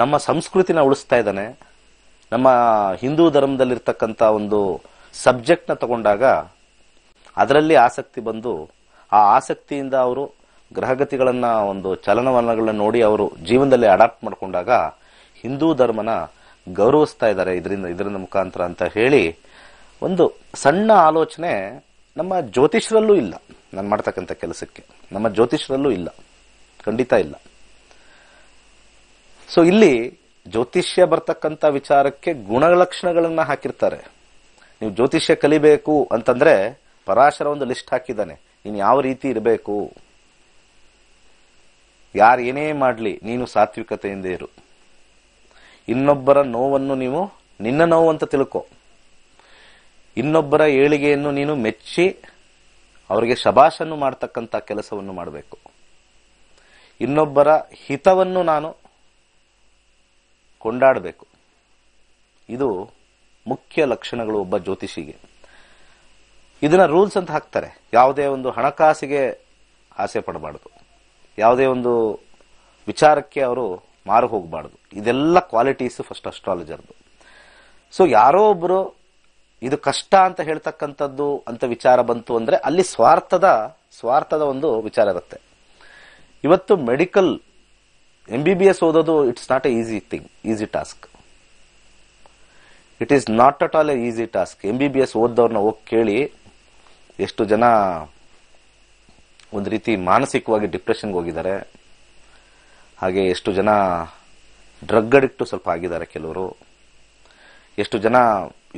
ನಮ್ಮ ಸಂಸ್ಕೃತಿನ ಉಳಿಸ್ತಾ ಇದ್ದಾನೆ. ನಮ್ಮ ಹಿಂದೂ ಧರ್ಮದಲ್ಲಿರ್ತಕ್ಕಂಥ ಒಂದು ಸಬ್ಜೆಕ್ಟ್ನ ತಗೊಂಡಾಗ ಅದರಲ್ಲಿ ಆಸಕ್ತಿ ಬಂದು ಆ ಆಸಕ್ತಿಯಿಂದ ಅವರು ಗ್ರಹಗತಿಗಳನ್ನು ಒಂದು ಚಲನವಲನಗಳನ್ನ ನೋಡಿ ಅವರು ಜೀವನದಲ್ಲಿ ಅಡಾಪ್ಟ್ ಮಾಡಿಕೊಂಡಾಗ ಹಿಂದೂ ಧರ್ಮನ ಗೌರವಿಸ್ತಾ ಇದ್ದಾರೆ ಇದರಿಂದ ಇದರಿಂದ ಮುಖಾಂತರ ಅಂತ ಹೇಳಿ ಒಂದು ಸಣ್ಣ ಆಲೋಚನೆ ನಮ್ಮ ಜ್ಯೋತಿಷರಲ್ಲೂ ಇಲ್ಲ. ನಾನು ಮಾಡ್ತಕ್ಕಂಥ ಕೆಲಸಕ್ಕೆ ನಮ್ಮ ಜ್ಯೋತಿಷರಲ್ಲೂ ಇಲ್ಲ, ಖಂಡಿತ ಇಲ್ಲ. ಸೊ ಇಲ್ಲಿ ಜ್ಯೋತಿಷ್ಯ ಬರ್ತಕ್ಕಂಥ ವಿಚಾರಕ್ಕೆ ಗುಣಲಕ್ಷಣಗಳನ್ನು ಹಾಕಿರ್ತಾರೆ. ನೀವು ಜ್ಯೋತಿಷ್ಯ ಕಲಿಬೇಕು ಅಂತಂದ್ರೆ ಪರಾಶರ ಒಂದು ಲಿಸ್ಟ್ ಹಾಕಿದ್ದಾನೆ, ನೀನು ಯಾವ ರೀತಿ ಇರಬೇಕು, ಯಾರು ಏನೇ ಮಾಡಲಿ ನೀನು ಸಾತ್ವಿಕತೆಯಿಂದ ಇರು, ಇನ್ನೊಬ್ಬರ ನೋವನ್ನು ನೀವು ನಿನ್ನ ನೋವು ಅಂತ ತಿಳ್ಕೊ, ಇನ್ನೊಬ್ಬರ ಏಳಿಗೆಯನ್ನು ನೀನು ಮೆಚ್ಚಿ ಅವರಿಗೆ ಶಬಾಷನ್ನು ಮಾಡ್ತಕ್ಕಂಥ ಕೆಲಸವನ್ನು ಮಾಡಬೇಕು, ಇನ್ನೊಬ್ಬರ ಹಿತವನ್ನು ನಾನು ಕೊಂಡಾಡಬೇಕು. ಇದು ಮುಖ್ಯ ಲಕ್ಷಣಗಳು ಒಬ್ಬ ಜ್ಯೋತಿಷಿಗೆ. ಇದನ್ನ ರೂಲ್ಸ್ ಅಂತ ಹಾಕ್ತಾರೆ. ಯಾವುದೇ ಒಂದು ಹಣಕಾಸಿಗೆ ಆಸೆ ಪಡಬಾರ್ದು, ಯಾವುದೇ ಒಂದು ವಿಚಾರಕ್ಕೆ ಅವರು ಮಾರು ಹೋಗಬಾರ್ದು. ಇದೆಲ್ಲ ಕ್ವಾಲಿಟೀಸ್ ಫಸ್ಟ್ ಅಸ್ಟ್ರಾಲಜರ್ದು. ಸೊ ಯಾರೋ ಒಬ್ಬರು ಇದು ಕಷ್ಟ ಅಂತ ಹೇಳ್ತಕ್ಕಂಥದ್ದು ಅಂತ ವಿಚಾರ ಬಂತು ಅಂದರೆ ಅಲ್ಲಿ ಸ್ವಾರ್ಥದ ಸ್ವಾರ್ಥದ ಒಂದು ವಿಚಾರ ಇರುತ್ತೆ. ಇವತ್ತು medical M B B S ಓದೋದು it's not a easy thing, easy task. It is not at all a easy task. M B B S ಓದ್ದವ್ರನ್ನ ಹೋಗಿ ಕೇಳಿ, ಎಷ್ಟು ಜನ ಒಂದು ರೀತಿ ಮಾನಸಿಕವಾಗಿ ಡಿಪ್ರೆಷನ್ಗೆ ಹೋಗಿದ್ದಾರೆ, ಹಾಗೆ ಎಷ್ಟು ಜನ ಡ್ರಗ್ ಅಡಿಕ್ಟು ಸ್ವಲ್ಪ ಆಗಿದ್ದಾರೆ, ಕೆಲವರು ಎಷ್ಟು ಜನ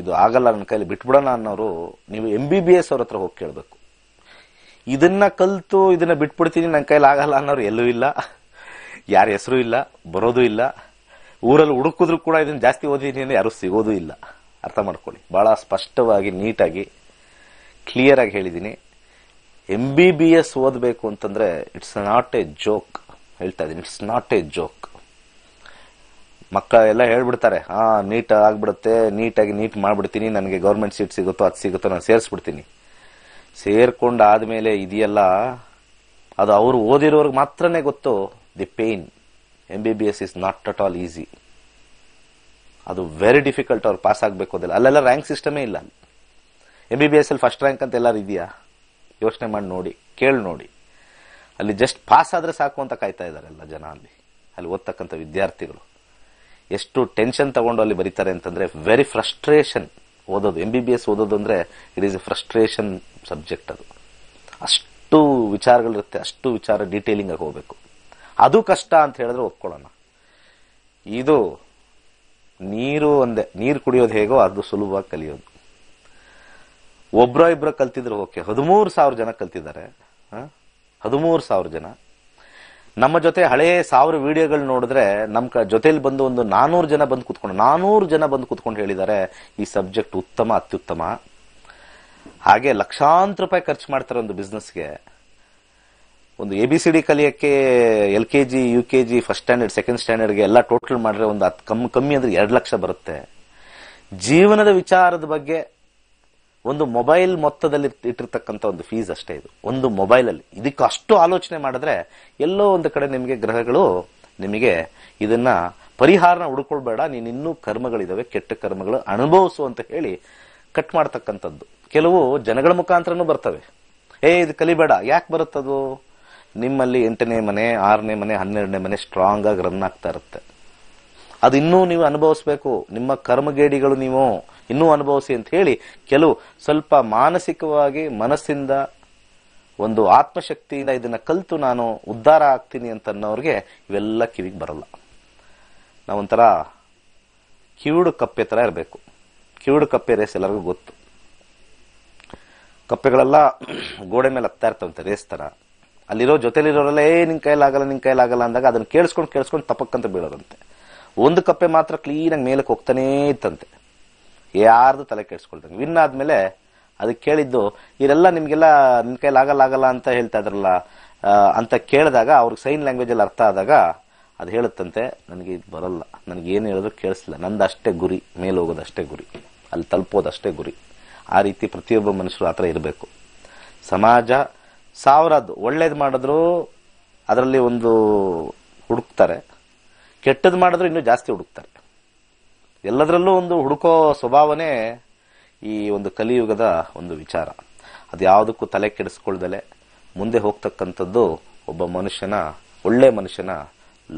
ಇದು ಆಗಲ್ಲ ನನ್ನ ಕೈಲಿ ಬಿಟ್ಬಿಡೋಣ ಅನ್ನೋರು. ನೀವು ಎಂ ಬಿ ಬಿ ಎಸ್ ಅವ್ರ ಹತ್ರ ಹೋಗಿ ಕೇಳಬೇಕು. ಇದನ್ನ ಕಲಿತು ಇದನ್ನ ಬಿಟ್ಬಿಡ್ತೀನಿ ನನ್ನ ಕೈಲಿ ಆಗಲ್ಲ ಅನ್ನೋರು ಎಲ್ಲೂ ಇಲ್ಲ, ಯಾರ ಹೆಸರು ಇಲ್ಲ, ಬರೋದು ಇಲ್ಲ. ಊರಲ್ಲಿ ಹುಡುಕಿದ್ರು ಕೂಡ ಇದನ್ನ ಜಾಸ್ತಿ ಓದಿದ್ದೀನಿ ಅಂದರೆ ಯಾರೂ ಸಿಗೋದು ಇಲ್ಲ. ಅರ್ಥ ಮಾಡ್ಕೊಳ್ಳಿ, ಭಾಳ ಸ್ಪಷ್ಟವಾಗಿ ನೀಟಾಗಿ ಕ್ಲಿಯರಾಗಿ ಹೇಳಿದ್ದೀನಿ. ಎಂ ಬಿ ಬಿ ಎಸ್ ಓದಬೇಕು ಅಂತಂದರೆ ಇಟ್ಸ್ ನಾಟ್ ಎ ಜೋಕ್, ಹೇಳ್ತಾ ಇದ್ದೀನಿ, ಇಟ್ಸ್ ನಾಟ್ ಎ ಜೋಕ್. ಮಕ್ಕಳೆಲ್ಲ ಹೇಳ್ಬಿಡ್ತಾರೆ, ಹಾಂ ನೀಟ್ ಆಗಿಬಿಡುತ್ತೆ, ನೀಟಾಗಿ ನೀಟ್ ಮಾಡಿಬಿಡ್ತೀನಿ, ನನಗೆ ಗೌರ್ಮೆಂಟ್ ಸೀಟ್ ಸಿಗುತ್ತೋ ಅದು ಸಿಗುತ್ತೋ ನಾನು ಸೇರಿಸ್ಬಿಡ್ತೀನಿ. ಸೇರ್ಕೊಂಡು ಆದಮೇಲೆ ಇದೆಯಲ್ಲ ಅದು ಅವರು ಓದಿರೋರ್ಗೆ ಮಾತ್ರನೇ ಗೊತ್ತು the pain. M B B S is not at all easy, ಅದು ವೆರಿ ಡಿಫಿಕಲ್ಟ್. ಅವ್ರು ಪಾಸ್ ಆಗಬೇಕು ಅದೆಲ್ಲ, ಅಲ್ಲೆಲ್ಲ ರ್ಯಾಂಕ್ ಸಿಸ್ಟಮೇ ಇಲ್ಲ. ಎಂ ಬಿ ಬಿ ಎಸ್ ಅಲ್ಲಿ ಫಸ್ಟ್ ರ್ಯಾಂಕ್ ಅಂತ ಎಲ್ಲರೂ ಇದೆಯಾ? ಯೋಚನೆ ಮಾಡಿ ನೋಡಿ, ಕೇಳಿ ನೋಡಿ. ಅಲ್ಲಿ ಜಸ್ಟ್ ಪಾಸ್ ಆದರೆ ಸಾಕು ಅಂತ ಕಾಯ್ತಾ ಇದ್ದಾರೆ ಎಲ್ಲ ಜನ. ಅಲ್ಲಿ ಅಲ್ಲಿ ಓದ್ತಕ್ಕಂಥ ವಿದ್ಯಾರ್ಥಿಗಳು ಎಷ್ಟು ಟೆನ್ಷನ್ ತಗೊಂಡು ಅಲ್ಲಿ ಬರೀತಾರೆ ಅಂತಂದರೆ ವೆರಿ ಫ್ರಸ್ಟ್ರೇಷನ್ ಓದೋದು. ಎಂ ಬಿ ಬಿ ಎಸ್ ಓದೋದು ಅಂದರೆ it is a frustration subject. ಅದು ಅಷ್ಟು ವಿಚಾರಗಳಿರುತ್ತೆ, ಅಷ್ಟು ವಿಚಾರ ಡೀಟೇಲಿಂಗಾಗಿ ಹೋಗಬೇಕು. ಅದು ಕಷ್ಟ ಅಂತ ಹೇಳಿದ್ರೆ ಒಪ್ಕೊಳ್ಳೋಣ. ಇದು ನೀರು ಒಂದೇ, ನೀರು ಕುಡಿಯೋದು ಹೇಗೋ ಅದು ಸುಲಭವಾಗಿ ಕಲಿಯೋದು. ಒಬ್ಬರ ಇಬ್ಬರ ಕಲ್ತಿದ್ರು ಓಕೆ, ಹದಿಮೂರು ಸಾವಿರ ಜನ ಕಲ್ತಿದ್ದಾರೆ. ಹದಿಮೂರು ಸಾವಿರ ಜನ ನಮ್ಮ ಜೊತೆ ಹಳೆಯ ಸಾವಿರ ವಿಡಿಯೋಗಳು ನೋಡಿದ್ರೆ ನಮ್ಮ ಕ ಜೊತೆಲಿ ಬಂದು ಒಂದು ನಾನ್ನೂರು ಜನ ಬಂದು ಕೂತ್ಕೊಂಡು ನಾನ್ನೂರು ಜನ ಬಂದು ಕೂತ್ಕೊಂಡು ಹೇಳಿದ್ದಾರೆ ಈ ಸಬ್ಜೆಕ್ಟ್ ಉತ್ತಮ, ಅತ್ಯುತ್ತಮ. ಹಾಗೆ ಲಕ್ಷಾಂತರ ರೂಪಾಯಿ ಖರ್ಚು ಮಾಡ್ತಾರೆ ಒಂದು ಬಿಸ್ನೆಸ್ಗೆ. ಒಂದು ಎ ಬಿ ಸಿ ಡಿ ಕಲಿಯೋಕ್ಕೆ L K G, U K G, first standard, second ಸ್ಟ್ಯಾಂಡರ್ಡ್ಗೆ ಎಲ್ಲ ಟೋಟಲ್ ಮಾಡಿದ್ರೆ ಒಂದು ಹತ್ತು ಕಮ್ಮಿ ಕಮ್ಮಿ ಅಂದರೆ ಎರಡು ಲಕ್ಷ ಬರುತ್ತೆ. ಜೀವನದ ವಿಚಾರದ ಬಗ್ಗೆ ಒಂದು ಮೊಬೈಲ್ ಮೊತ್ತದಲ್ಲಿ ಇಟ್ಟಿರ್ತಕ್ಕಂಥ ಒಂದು ಫೀಸ್ ಅಷ್ಟೇ ಇದು, ಒಂದು ಮೊಬೈಲಲ್ಲಿ. ಇದಕ್ಕೆ ಅಷ್ಟು ಆಲೋಚನೆ ಮಾಡಿದ್ರೆ ಎಲ್ಲೋ ಒಂದು ಕಡೆ ನಿಮಗೆ ಗ್ರಹಗಳು ನಿಮಗೆ ಇದನ್ನ ಪರಿಹಾರನ ಹುಡ್ಕೊಳ್ಬೇಡ, ನೀನು ಇನ್ನೂ ಕರ್ಮಗಳಿದಾವೆ, ಕೆಟ್ಟ ಕರ್ಮಗಳು ಅನುಭವಿಸು ಅಂತ ಹೇಳಿ ಕಟ್ ಮಾಡ್ತಕ್ಕಂಥದ್ದು ಕೆಲವು ಜನಗಳ ಮುಖಾಂತರನೂ ಬರ್ತವೆ. ಏ ಇದು ಕಲಿಬೇಡ, ಯಾಕೆ ಬರುತ್ತದು? ನಿಮ್ಮಲ್ಲಿ ಎಂಟನೇ ಮನೆ, ಆರನೇ ಮನೆ, ಹನ್ನೆರಡನೇ ಮನೆ ಸ್ಟ್ರಾಂಗ್ ಆಗಿ ರನ್ ಆಗ್ತಾ ಇರುತ್ತೆ. ಅದು ಇನ್ನೂ ನೀವು ಅನುಭವಿಸ್ಬೇಕು, ನಿಮ್ಮ ಕರ್ಮಗೇಡಿಗಳು ನೀವು ಇನ್ನೂ ಅನುಭವಿಸಿ ಅಂತ ಹೇಳಿ ಕೆಲವು ಸ್ವಲ್ಪ ಮಾನಸಿಕವಾಗಿ ಮನಸ್ಸಿಂದ ಒಂದು ಆತ್ಮಶಕ್ತಿಯಿಂದ ಇದನ್ನ ಕಲಿತು ನಾನು ಉದ್ಧಾರ ಆಗ್ತೀನಿ ಅಂತ ಅನ್ನೋರಿಗೆ ಇವೆಲ್ಲ ಕಿವಿಗೆ ಬರಲ್ಲ. ನಾವೊಂಥರ ಕಿವಿಡು ಕಪ್ಪೆ ಥರ ಇರಬೇಕು. ಕಿವಿಡು ಕಪ್ಪೆ ರೇಸ್ ಎಲ್ಲರಿಗೂ ಗೊತ್ತು. ಕಪ್ಪೆಗಳೆಲ್ಲ ಗೋಡೆ ಮೇಲೆ ಹತ್ತಾ ಇರ್ತಾವಂತೆ ರೇಸ್ ಥರ. ಅಲ್ಲಿರೋ ಜೊತೆಲಿರೋರೆಲ್ಲ ಏ ನಿನ್ನ ಕೈಲಾಗಲ್ಲ ನಿನ್ನ ಕೈಲಾಗಲ್ಲ ಅಂದಾಗ ಅದನ್ನು ಕೇಳಿಸ್ಕೊಂಡು ಕೇಳಿಸ್ಕೊಂಡು ತಪ್ಪಕ್ಕಂತ ಬೀಳೋದಂತೆ. ಒಂದು ಕಪ್ಪೆ ಮಾತ್ರ ಕ್ಲೀನಾಗಿ ಮೇಲಕ್ಕೆ ಹೋಗ್ತಾನೇ ಇತ್ತಂತೆ, ಯಾರ್ದು ತಲೆ ಕೆಡಿಸ್ಕೊಳ್ತಂಗೆ. ವಿನ್ ಆದಮೇಲೆ ಅದಕ್ಕೆ ಕೇಳಿದ್ದು, ಇವರೆಲ್ಲ ನಿಮಗೆಲ್ಲ ನಿನ್ನ ಕೈಲಾಗಲ್ಲಾಗಲ್ಲ ಅಂತ ಹೇಳ್ತಾ ಇದ್ರಲ್ಲ ಅಂತ ಕೇಳಿದಾಗ ಅವ್ರಿಗೆ ಸೈನ್ ಲ್ಯಾಂಗ್ವೇಜಲ್ಲಿ ಅರ್ಥ ಆದಾಗ ಅದು ಹೇಳುತ್ತಂತೆ, ನನಗೆ ಇದು ಬರಲ್ಲ, ನನಗೇನು ಹೇಳಿದ್ರು ಕೇಳಿಸಲ್ಲ, ನಂದು ಅಷ್ಟೇ ಗುರಿ, ಮೇಲೆ ಹೋಗೋದಷ್ಟೇ ಗುರಿ, ಅಲ್ಲಿ ತಲುಪೋದಷ್ಟೇ ಗುರಿ. ಆ ರೀತಿ ಪ್ರತಿಯೊಬ್ಬ ಮನುಷ್ಯರು ಆ ಥರ ಇರಬೇಕು. ಸಮಾಜ ಸಾವಿರದ್ದು ಒಳ್ಳೇದು ಮಾಡಿದ್ರು ಅದರಲ್ಲಿ ಒಂದು ಹುಡುಕ್ತಾರೆ, ಕೆಟ್ಟದ್ದು ಮಾಡಿದ್ರೆ ಇನ್ನೂ ಜಾಸ್ತಿ ಹುಡುಕ್ತಾರೆ. ಎಲ್ಲದರಲ್ಲೂ ಒಂದು ಹುಡುಕೋ ಸ್ವಭಾವನೆ ಈ ಒಂದು ಕಲಿಯುಗದ ಒಂದು ವಿಚಾರ. ಅದು ಯಾವುದಕ್ಕೂ ತಲೆ ಕೆಡಿಸ್ಕೊಳ್ದಲೆ ಮುಂದೆ ಹೋಗ್ತಕ್ಕಂಥದ್ದು ಒಬ್ಬ ಮನುಷ್ಯನ, ಒಳ್ಳೆ ಮನುಷ್ಯನ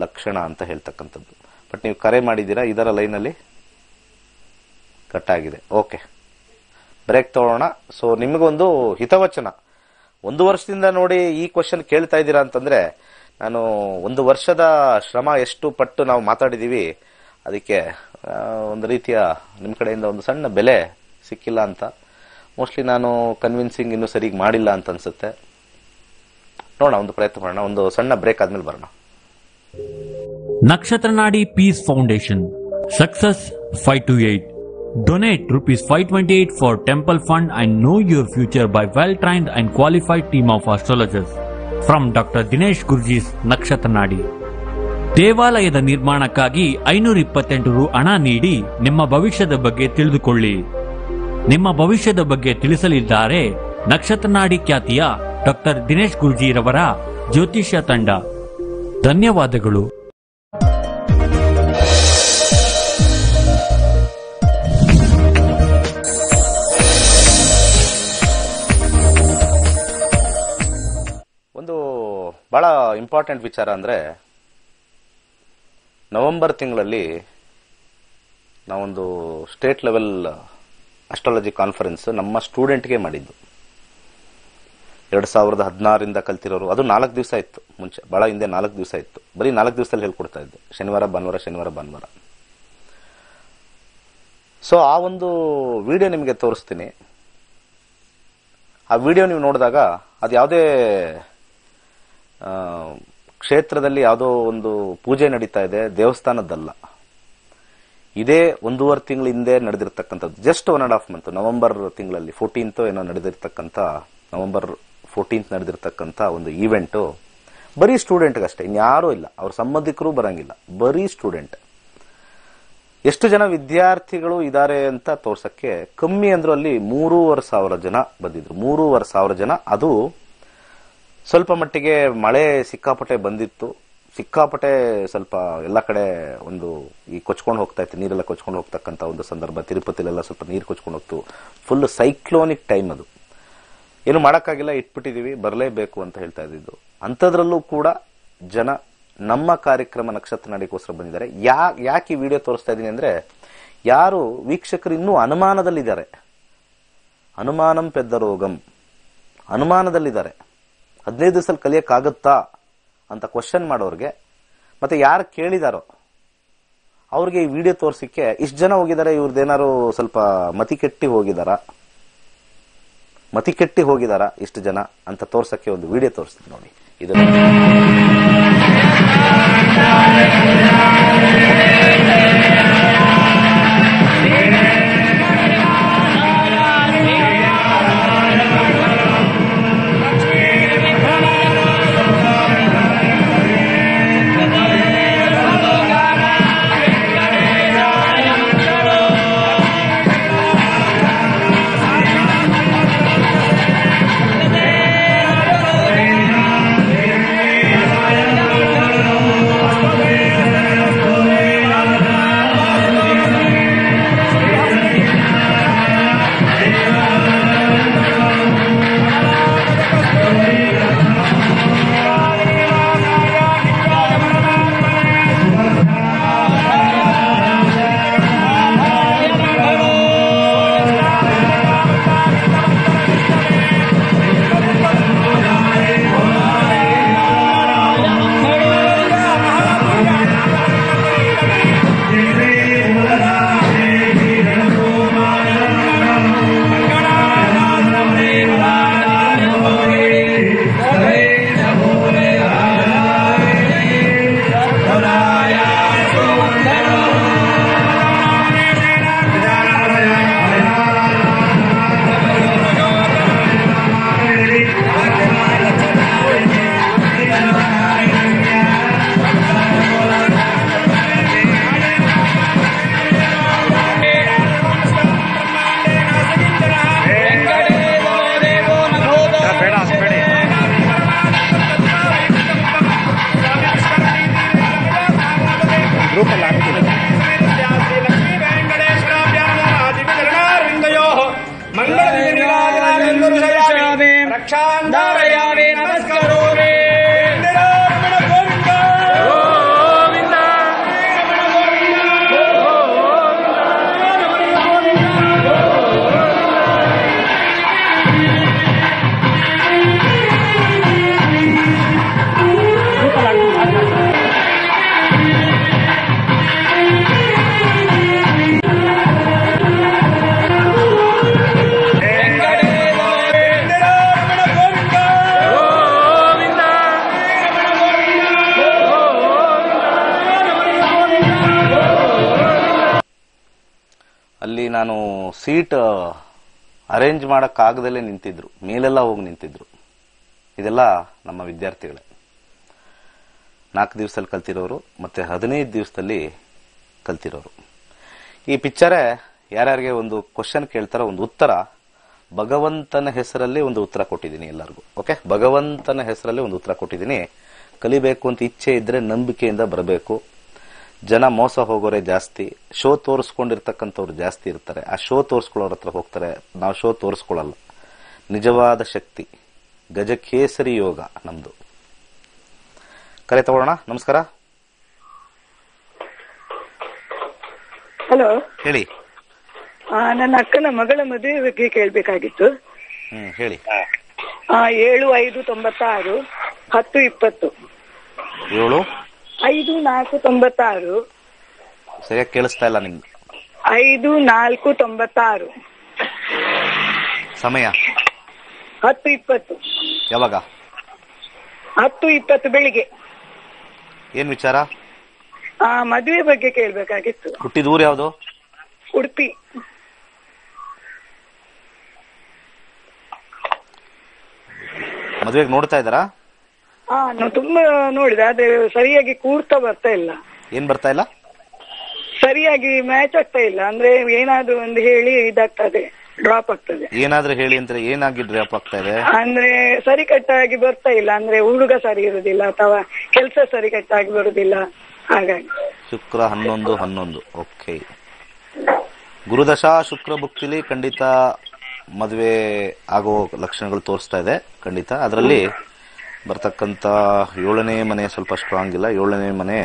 ಲಕ್ಷಣ ಅಂತ ಹೇಳ್ತಕ್ಕಂಥದ್ದು. ಬಟ್ ನೀವು ಕರೆ ಮಾಡಿದ್ದೀರಾ, ಇದರ ಲೈನಲ್ಲಿ ಕಟ್ಟಾಗಿದೆ. ಓಕೆ, ಬ್ರೇಕ್ ತಗೊಳ್ಳೋಣ. ಸೊ ನಿಮಗೊಂದು ಹಿತವಚನ. ಒಂದು ವರ್ಷದಿಂದ ನೋಡಿ ಈ ಕ್ವಶನ್ ಕೇಳ್ತಾ ಇದ್ದೀರಾ ಅಂತಂದರೆ, ನಾನು ಒಂದು ವರ್ಷದ ಶ್ರಮ ಎಷ್ಟು ಪಟ್ಟು ನಾವು ಮಾತಾಡಿದ್ದೀವಿ, ಅದಕ್ಕೆ ಒಂದು ರೀತಿಯ ನಿಮ್ಮ ಕಡೆಯಿಂದ ಒಂದು ಸಣ್ಣ ಬೆಲೆ ಸಿಕ್ಕಿಲ್ಲ ಅಂತ, ಮೋಸ್ಟ್ಲಿ ನಾನು ಕನ್ವಿನ್ಸಿಂಗ್ ಇನ್ನೂ ಸರಿಗೆ ಮಾಡಿಲ್ಲ ಅಂತ ಅನಿಸುತ್ತೆ. ನೋಡೋಣ, ಒಂದು ಪ್ರಯತ್ನ ಮಾಡೋಣ. ಒಂದು ಸಣ್ಣ ಬ್ರೇಕ್ ಆದಮೇಲೆ ಬರೋಣ. Nakshatra Nadi peace foundation success five two eight. Donate rupees five twenty-eight for temple fund and know your future by well-trained and qualified team of astrologers from Dr Dinesh Guruji's Nakshatra Nadi. ದೇವಾಲಯದ ನಿರ್ಮಾಣಕ್ಕಾಗಿ ಐನೂರ ಇಪ್ಪತ್ತೆಂಟು ರು ಹಣ ನೀಡಿ ನಿಮ್ಮ ಭವಿಷ್ಯದ ಬಗ್ಗೆ ತಿಳಿದುಕೊಳ್ಳಿ. ನಿಮ್ಮ ಭವಿಷ್ಯದ ಬಗ್ಗೆ ತಿಳಿಸಲಿದ್ದಾರೆ ನಕ್ಷತ್ರ ನಾಡಿ ಖ್ಯಾತಿಯ ಡಾಕ್ಟರ್ ದಿನೇಶ್ ಗುರುಜಿರವರ ಜ್ಯೋತಿಷ್ಯ ತಂಡ. ಧನ್ಯವಾದಗಳು. ಒಂದು ಬಹಳ ಇಂಪಾರ್ಟೆಂಟ್ ವಿಚಾರ ಅಂದರೆ, ನವೆಂಬರ್ ತಿಂಗಳಲ್ಲಿ ನಾವೊಂದು ಸ್ಟೇಟ್ ಲೆವೆಲ್ ಅಸ್ಟ್ರಾಲಜಿ ಕಾನ್ಫರೆನ್ಸ್ ನಮ್ಮ ಸ್ಟೂಡೆಂಟ್ಗೆ ಮಾಡಿದ್ದು. ಎರಡು ಸಾವಿರದ ಹದಿನಾರರಿಂದ ಕಲ್ತಿರೋರು, ಅದು ನಾಲ್ಕು ದಿವಸ ಇತ್ತು. ಮುಂಚೆ ಭಾಳ ಹಿಂದೆ ನಾಲ್ಕು ದಿವಸ ಇತ್ತು. ಬರೀ ನಾಲ್ಕು ದಿವಸದಲ್ಲಿ ಹೇಳ್ಕೊಡ್ತಾ ಇದ್ದೆ, ಶನಿವಾರ ಭಾನುವಾರ ಶನಿವಾರ ಭಾನುವಾರ. ಸೊ ಆ ಒಂದು ವಿಡಿಯೋ ನಿಮಗೆ ತೋರಿಸ್ತೀನಿ. ಆ ವಿಡಿಯೋ ನೀವು ನೋಡಿದಾಗ ಅದು ಯಾವುದೇ ಕ್ಷೇತ್ರದಲ್ಲಿ ಯಾವುದೋ ಒಂದು ಪೂಜೆ ನಡೀತಾ ಇದೆ, ದೇವಸ್ಥಾನದ್ದಲ್ಲ. ಇದೇ ಒಂದೂವರೆ ತಿಂಗಳ ಹಿಂದೆ ನಡೆದಿರ್ತಕ್ಕಂಥದ್ದು, just one and half month, November ತಿಂಗಳಲ್ಲಿ ಫೋರ್ಟೀನ್ತು ಏನೋ ನಡೆದಿರ್ತಕ್ಕಂಥ, ನವೆಂಬರ್ ಫೋರ್ಟೀನ್ತ್ ನಡೆದಿರ್ತಕ್ಕಂಥ ಒಂದು ಈವೆಂಟು ಬರೀ ಸ್ಟೂಡೆಂಟ್ಗಷ್ಟೇ, ಇನ್ಯಾರೂ ಇಲ್ಲ, ಅವ್ರ ಸಂಬಂಧಿಕರು ಬರೋಂಗಿಲ್ಲ, ಬರೀ ಸ್ಟೂಡೆಂಟ್. ಎಷ್ಟು ಜನ ವಿದ್ಯಾರ್ಥಿಗಳು ಇದ್ದಾರೆ ಅಂತ ತೋರ್ಸೋಕ್ಕೆ ಕಮ್ಮಿ ಅಂದರೂ ಅಲ್ಲಿ ಮೂರುವರೆ ಸಾವಿರ ಜನ ಬಂದಿದ್ರು. ಮೂರುವರೆ ಸಾವಿರ ಜನ. ಅದು ಸ್ವಲ್ಪ ಮಟ್ಟಿಗೆ ಮಳೆ ಸಿಕ್ಕಾಪಟ್ಟೆ ಬಂದಿತ್ತು, ಸಿಕ್ಕಾಪಟ್ಟೆ ಸ್ವಲ್ಪ ಎಲ್ಲ ಕಡೆ ಒಂದು ಈ ಕೊಚ್ಕೊಂಡು ಹೋಗ್ತಾ ಇತ್ತು, ನೀರೆಲ್ಲ ಕೊಚ್ಕೊಂಡು ಹೋಗ್ತಕ್ಕಂಥ ಒಂದು ಸಂದರ್ಭ. ತಿರುಪತಿಲೆಲ್ಲ ಸ್ವಲ್ಪ ನೀರು ಕೊಚ್ಕೊಂಡು ಹೋಗ್ತು. ಫುಲ್ ಸೈಕ್ಲೋನಿಕ್ ಟೈಮ್ ಅದು. ಏನು ಮಾಡೋಕ್ಕಾಗಿಲ್ಲ, ಇಟ್ಬಿಟ್ಟಿದ್ದೀವಿ, ಬರಲೇಬೇಕು ಅಂತ ಹೇಳ್ತಾ ಇದ್ದಿದ್ದು. ಅಂಥದ್ರಲ್ಲೂ ಕೂಡ ಜನ ನಮ್ಮ ಕಾರ್ಯಕ್ರಮ ನಕ್ಷತ್ರ ನಾಡಿಗೋಸ್ಕರ ಬಂದಿದ್ದಾರೆ. ಯಾ ಯಾಕೆ ಈ ವಿಡಿಯೋ ತೋರಿಸ್ತಾ ಇದ್ದೀನಿ ಅಂದರೆ, ಯಾರು ವೀಕ್ಷಕರು ಇನ್ನೂ ಅನುಮಾನದಲ್ಲಿದ್ದಾರೆ, ಅನುಮಾನಂ ಪೆದ್ದ ರೋಗಂ, ಅನುಮಾನದಲ್ಲಿದ್ದಾರೆ, ಹದಿನೈದು ದಿವಸದಲ್ಲಿ ಕಲಿಯೋಕ್ಕಾಗುತ್ತಾ ಅಂತ ಕ್ವಶನ್ ಮಾಡೋರಿಗೆ, ಮತ್ತು ಯಾರು ಕೇಳಿದಾರೋ ಅವ್ರಿಗೆ ಈ ವಿಡಿಯೋ ತೋರಿಸಿಕ್ಕೆ ಇಷ್ಟು ಜನ ಹೋಗಿದ್ದಾರೆ. ಇವ್ರದ್ದೇನಾರು ಸ್ವಲ್ಪ ಮತಿ ಕೆಟ್ಟಿ ಹೋಗಿದ್ದಾರಾ ಮತಿ ಕೆಟ್ಟಿ ಹೋಗಿದಾರಾ ಇಷ್ಟು ಜನ ಅಂತ ತೋರ್ಸಕ್ಕೆ ಒಂದು ವಿಡಿಯೋ ತೋರಿಸ್ತೀನಿ ನೋಡಿ. ಇದು ಅಲ್ಲಿ ನಾನು ಸೀಟ್ ಅರೇಂಜ್ ಮಾಡೋಕ್ಕಾಗದಲ್ಲೇ ನಿಂತಿದ್ರು, ಮೇಲೆಲ್ಲ ಹೋಗಿ ನಿಂತಿದ್ರು. ಇದೆಲ್ಲ ನಮ್ಮ ವಿದ್ಯಾರ್ಥಿಗಳೇ, ನಾಲ್ಕು ದಿವಸದಲ್ಲಿ ಕಲ್ತಿರೋರು ಮತ್ತು ಹದಿನೈದು ದಿವಸದಲ್ಲಿ ಕಲ್ತಿರೋರು. ಈ ಪಿಕ್ಚರೇ ಯಾರ್ಯಾರಿಗೆ ಒಂದು ಕ್ವಶನ್ ಕೇಳ್ತಾರೋ ಒಂದು ಉತ್ತರ, ಭಗವಂತನ ಹೆಸರಲ್ಲಿ ಒಂದು ಉತ್ತರ ಕೊಟ್ಟಿದ್ದೀನಿ ಎಲ್ಲರಿಗೂ. ಓಕೆ, ಭಗವಂತನ ಹೆಸರಲ್ಲಿ ಒಂದು ಉತ್ತರ ಕೊಟ್ಟಿದ್ದೀನಿ. ಕಲಿಬೇಕು ಅಂತ ಇಚ್ಛೆ ಇದ್ದರೆ ನಂಬಿಕೆಯಿಂದ ಬರಬೇಕು. ಜನ ಮೋಸ ಹೋಗೋರೆ ಜಾಸ್ತಿ, ಶೋ ತೋರಿಸ್ಕೊಂಡಿರ್ತಕ್ಕಂಥವ್ರು ಜಾಸ್ತಿ ಇರ್ತಾರೆ. ಆ ಶೋ ತೋರಿಸ್ಕೊಳ್ಳೋರ ಹತ್ರ ಹೋಗ್ತಾರೆ, ನಾವು ಶೋ ತೋರಿಸ್ಕೊಳ್ಳಲ್ಲ. ನಿಜವಾದ ಶಕ್ತಿ ಗಜಕೇಸರಿ ಯೋಗ ನಮ್ದು. ಕರೆ ತಗೊಳ್ಳೋಣ. ನಮಸ್ಕಾರ, ಹಲೋ ಹೇಳಿ. ನನ್ನ ಅಕ್ಕನ ಮಗಳ ಮದುವೆ ಬಗ್ಗೆ ಕೇಳಬೇಕಾಗಿತ್ತು. ಹ್ಮ್ ಹೇಳಿ. ಏಳು ಐದು ತೊಂಬತ್ತಾರು ಹತ್ತು ಇಪ್ಪತ್ತು ಏಳು ಐದು ನಾಲ್ಕು ತೊಂಬತ್ತಾರು. ಸರಿಯಾಗಿ ಕೇಳಿಸ್ತಾ ಇಲ್ಲ ನಿಮ್ಗೆ. ಐದು ನಾಲ್ಕು ತೊಂಬತ್ತಾರು. ಸಮಯ ಹತ್ತು ಇಪ್ಪತ್ತು. ಯಾವಾಗ? ಹತ್ತು ಇಪ್ಪತ್ತು ಬೆಳಿಗ್ಗೆ. ಏನ್ ವಿಚಾರ? ಮದುವೆ ಬಗ್ಗೆ ಕೇಳಬೇಕಾಗಿತ್ತು. ಹುಟ್ಟಿದ ಊರು ಯಾವುದು? ಉಡುಪಿ. ಮದುವೆಗೆ ನೋಡ್ತಾ ಇದ್ದಾರಾ? ಹಾ, ನಾವು ತುಂಬಾ ನೋಡಿದೆ, ಅದೇ ಸರಿಯಾಗಿ ಕೂರ್ತಾ ಬರ್ತಾ ಇಲ್ಲ. ಏನ್ ಬರ್ತಾ ಇಲ್ಲ? ಸರಿಯಾಗಿ ಮ್ಯಾಚ್ ಆಗ್ತಾ ಇಲ್ಲ. ಅಂದ್ರೆ ಏನಾದ್ರೂ ಒಂದು ಹೇಳಿ ಇದಾಗ್ತದೆ, ಡ್ರಾಪ್ ಆಗ್ತದೆ. ಏನಾದ್ರೂ ಹೇಳಿ ಅಂದ್ರೆ ಏನಾಗಿ ಡ್ರಾಪ್ ಆಗ್ತಾ ಇದೆ ಅಂದ್ರೆ ಸರಿ ಕಟ್ಟಾಗಿ ಬರ್ತಾ ಇಲ್ಲ. ಅಂದ್ರೆ ಹುಡುಗ ಸರಿ ಇರುದಿಲ್ಲ ಅಥವಾ ಕೆಲಸ ಸರಿ ಕಟ್ಟಾಗಿ ಬರುದಿಲ್ಲ. ಹಾಗಾಗಿ ಶುಕ್ರ ಹನ್ನೊಂದು ಹನ್ನೊಂದು. ಓಕೆ, ಗುರುದಶಾ ಶುಕ್ರ ಭುಕ್ತಿಲಿ ಖಂಡಿತ ಮದುವೆ ಆಗೋ ಲಕ್ಷಣಗಳು ತೋರಿಸ್ತಾ ಇದೆ. ಖಂಡಿತ ಅದರಲ್ಲಿ ಬರ್ತಕ್ಕಂಥ ಏಳನೇ ಮನೆ ಸ್ವಲ್ಪ ಸ್ಟ್ರಾಂಗ್ ಇಲ್ಲ. ಏಳನೇ ಮನೆ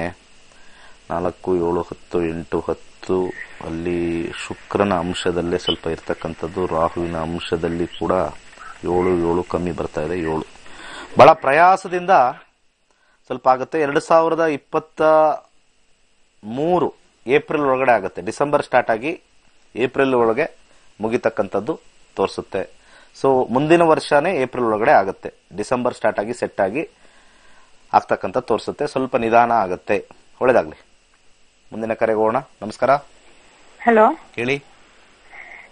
ನಾಲ್ಕು ಏಳು ಹತ್ತು ಎಂಟು ಹತ್ತು ಅಲ್ಲಿ ಶುಕ್ರನ ಅಂಶದಲ್ಲೇ ಸ್ವಲ್ಪ ಇರ್ತಕ್ಕಂಥದ್ದು. ರಾಹುವಿನ ಅಂಶದಲ್ಲಿ ಕೂಡ ಏಳು ಏಳು ಕಮ್ಮಿ ಬರ್ತಾ ಇದೆ. ಏಳು ಬಹಳ ಪ್ರಯಾಸದಿಂದ ಸ್ವಲ್ಪ ಆಗುತ್ತೆ. ಎರಡು ಸಾವಿರದ ಇಪ್ಪತ್ತ ಮೂರು ಏಪ್ರಿಲ್ ಒಳಗಡೆ ಆಗುತ್ತೆ. ಡಿಸೆಂಬರ್ ಸ್ಟಾರ್ಟ್ ಆಗಿ ಏಪ್ರಿಲ್ ಒಳಗೆ ಮುಗಿತಕ್ಕಂಥದ್ದು ತೋರಿಸುತ್ತೆ. ಸೊ ಮುಂದಿನ ವರ್ಷನೇ ಏಪ್ರಿಲ್ ಒಳಗಡೆ ಆಗುತ್ತೆ. ಡಿಸೆಂಬರ್ ಸ್ಟಾರ್ಟ್ ಆಗಿ ಸೆಟ್ ಆಗಿ ಆಗ್ತಕ್ಕಂಥ ತೋರಿಸುತ್ತೆ. ಸ್ವಲ್ಪ ನಿಧಾನ ಆಗುತ್ತೆ. ಒಳ್ಳೇದಾಗ್ಲಿ. ಮುಂದಿನ ಕರೆಗೆ ಹೋಗೋಣ. ನಮಸ್ಕಾರ, ಹಲೋ ಹೇಳಿ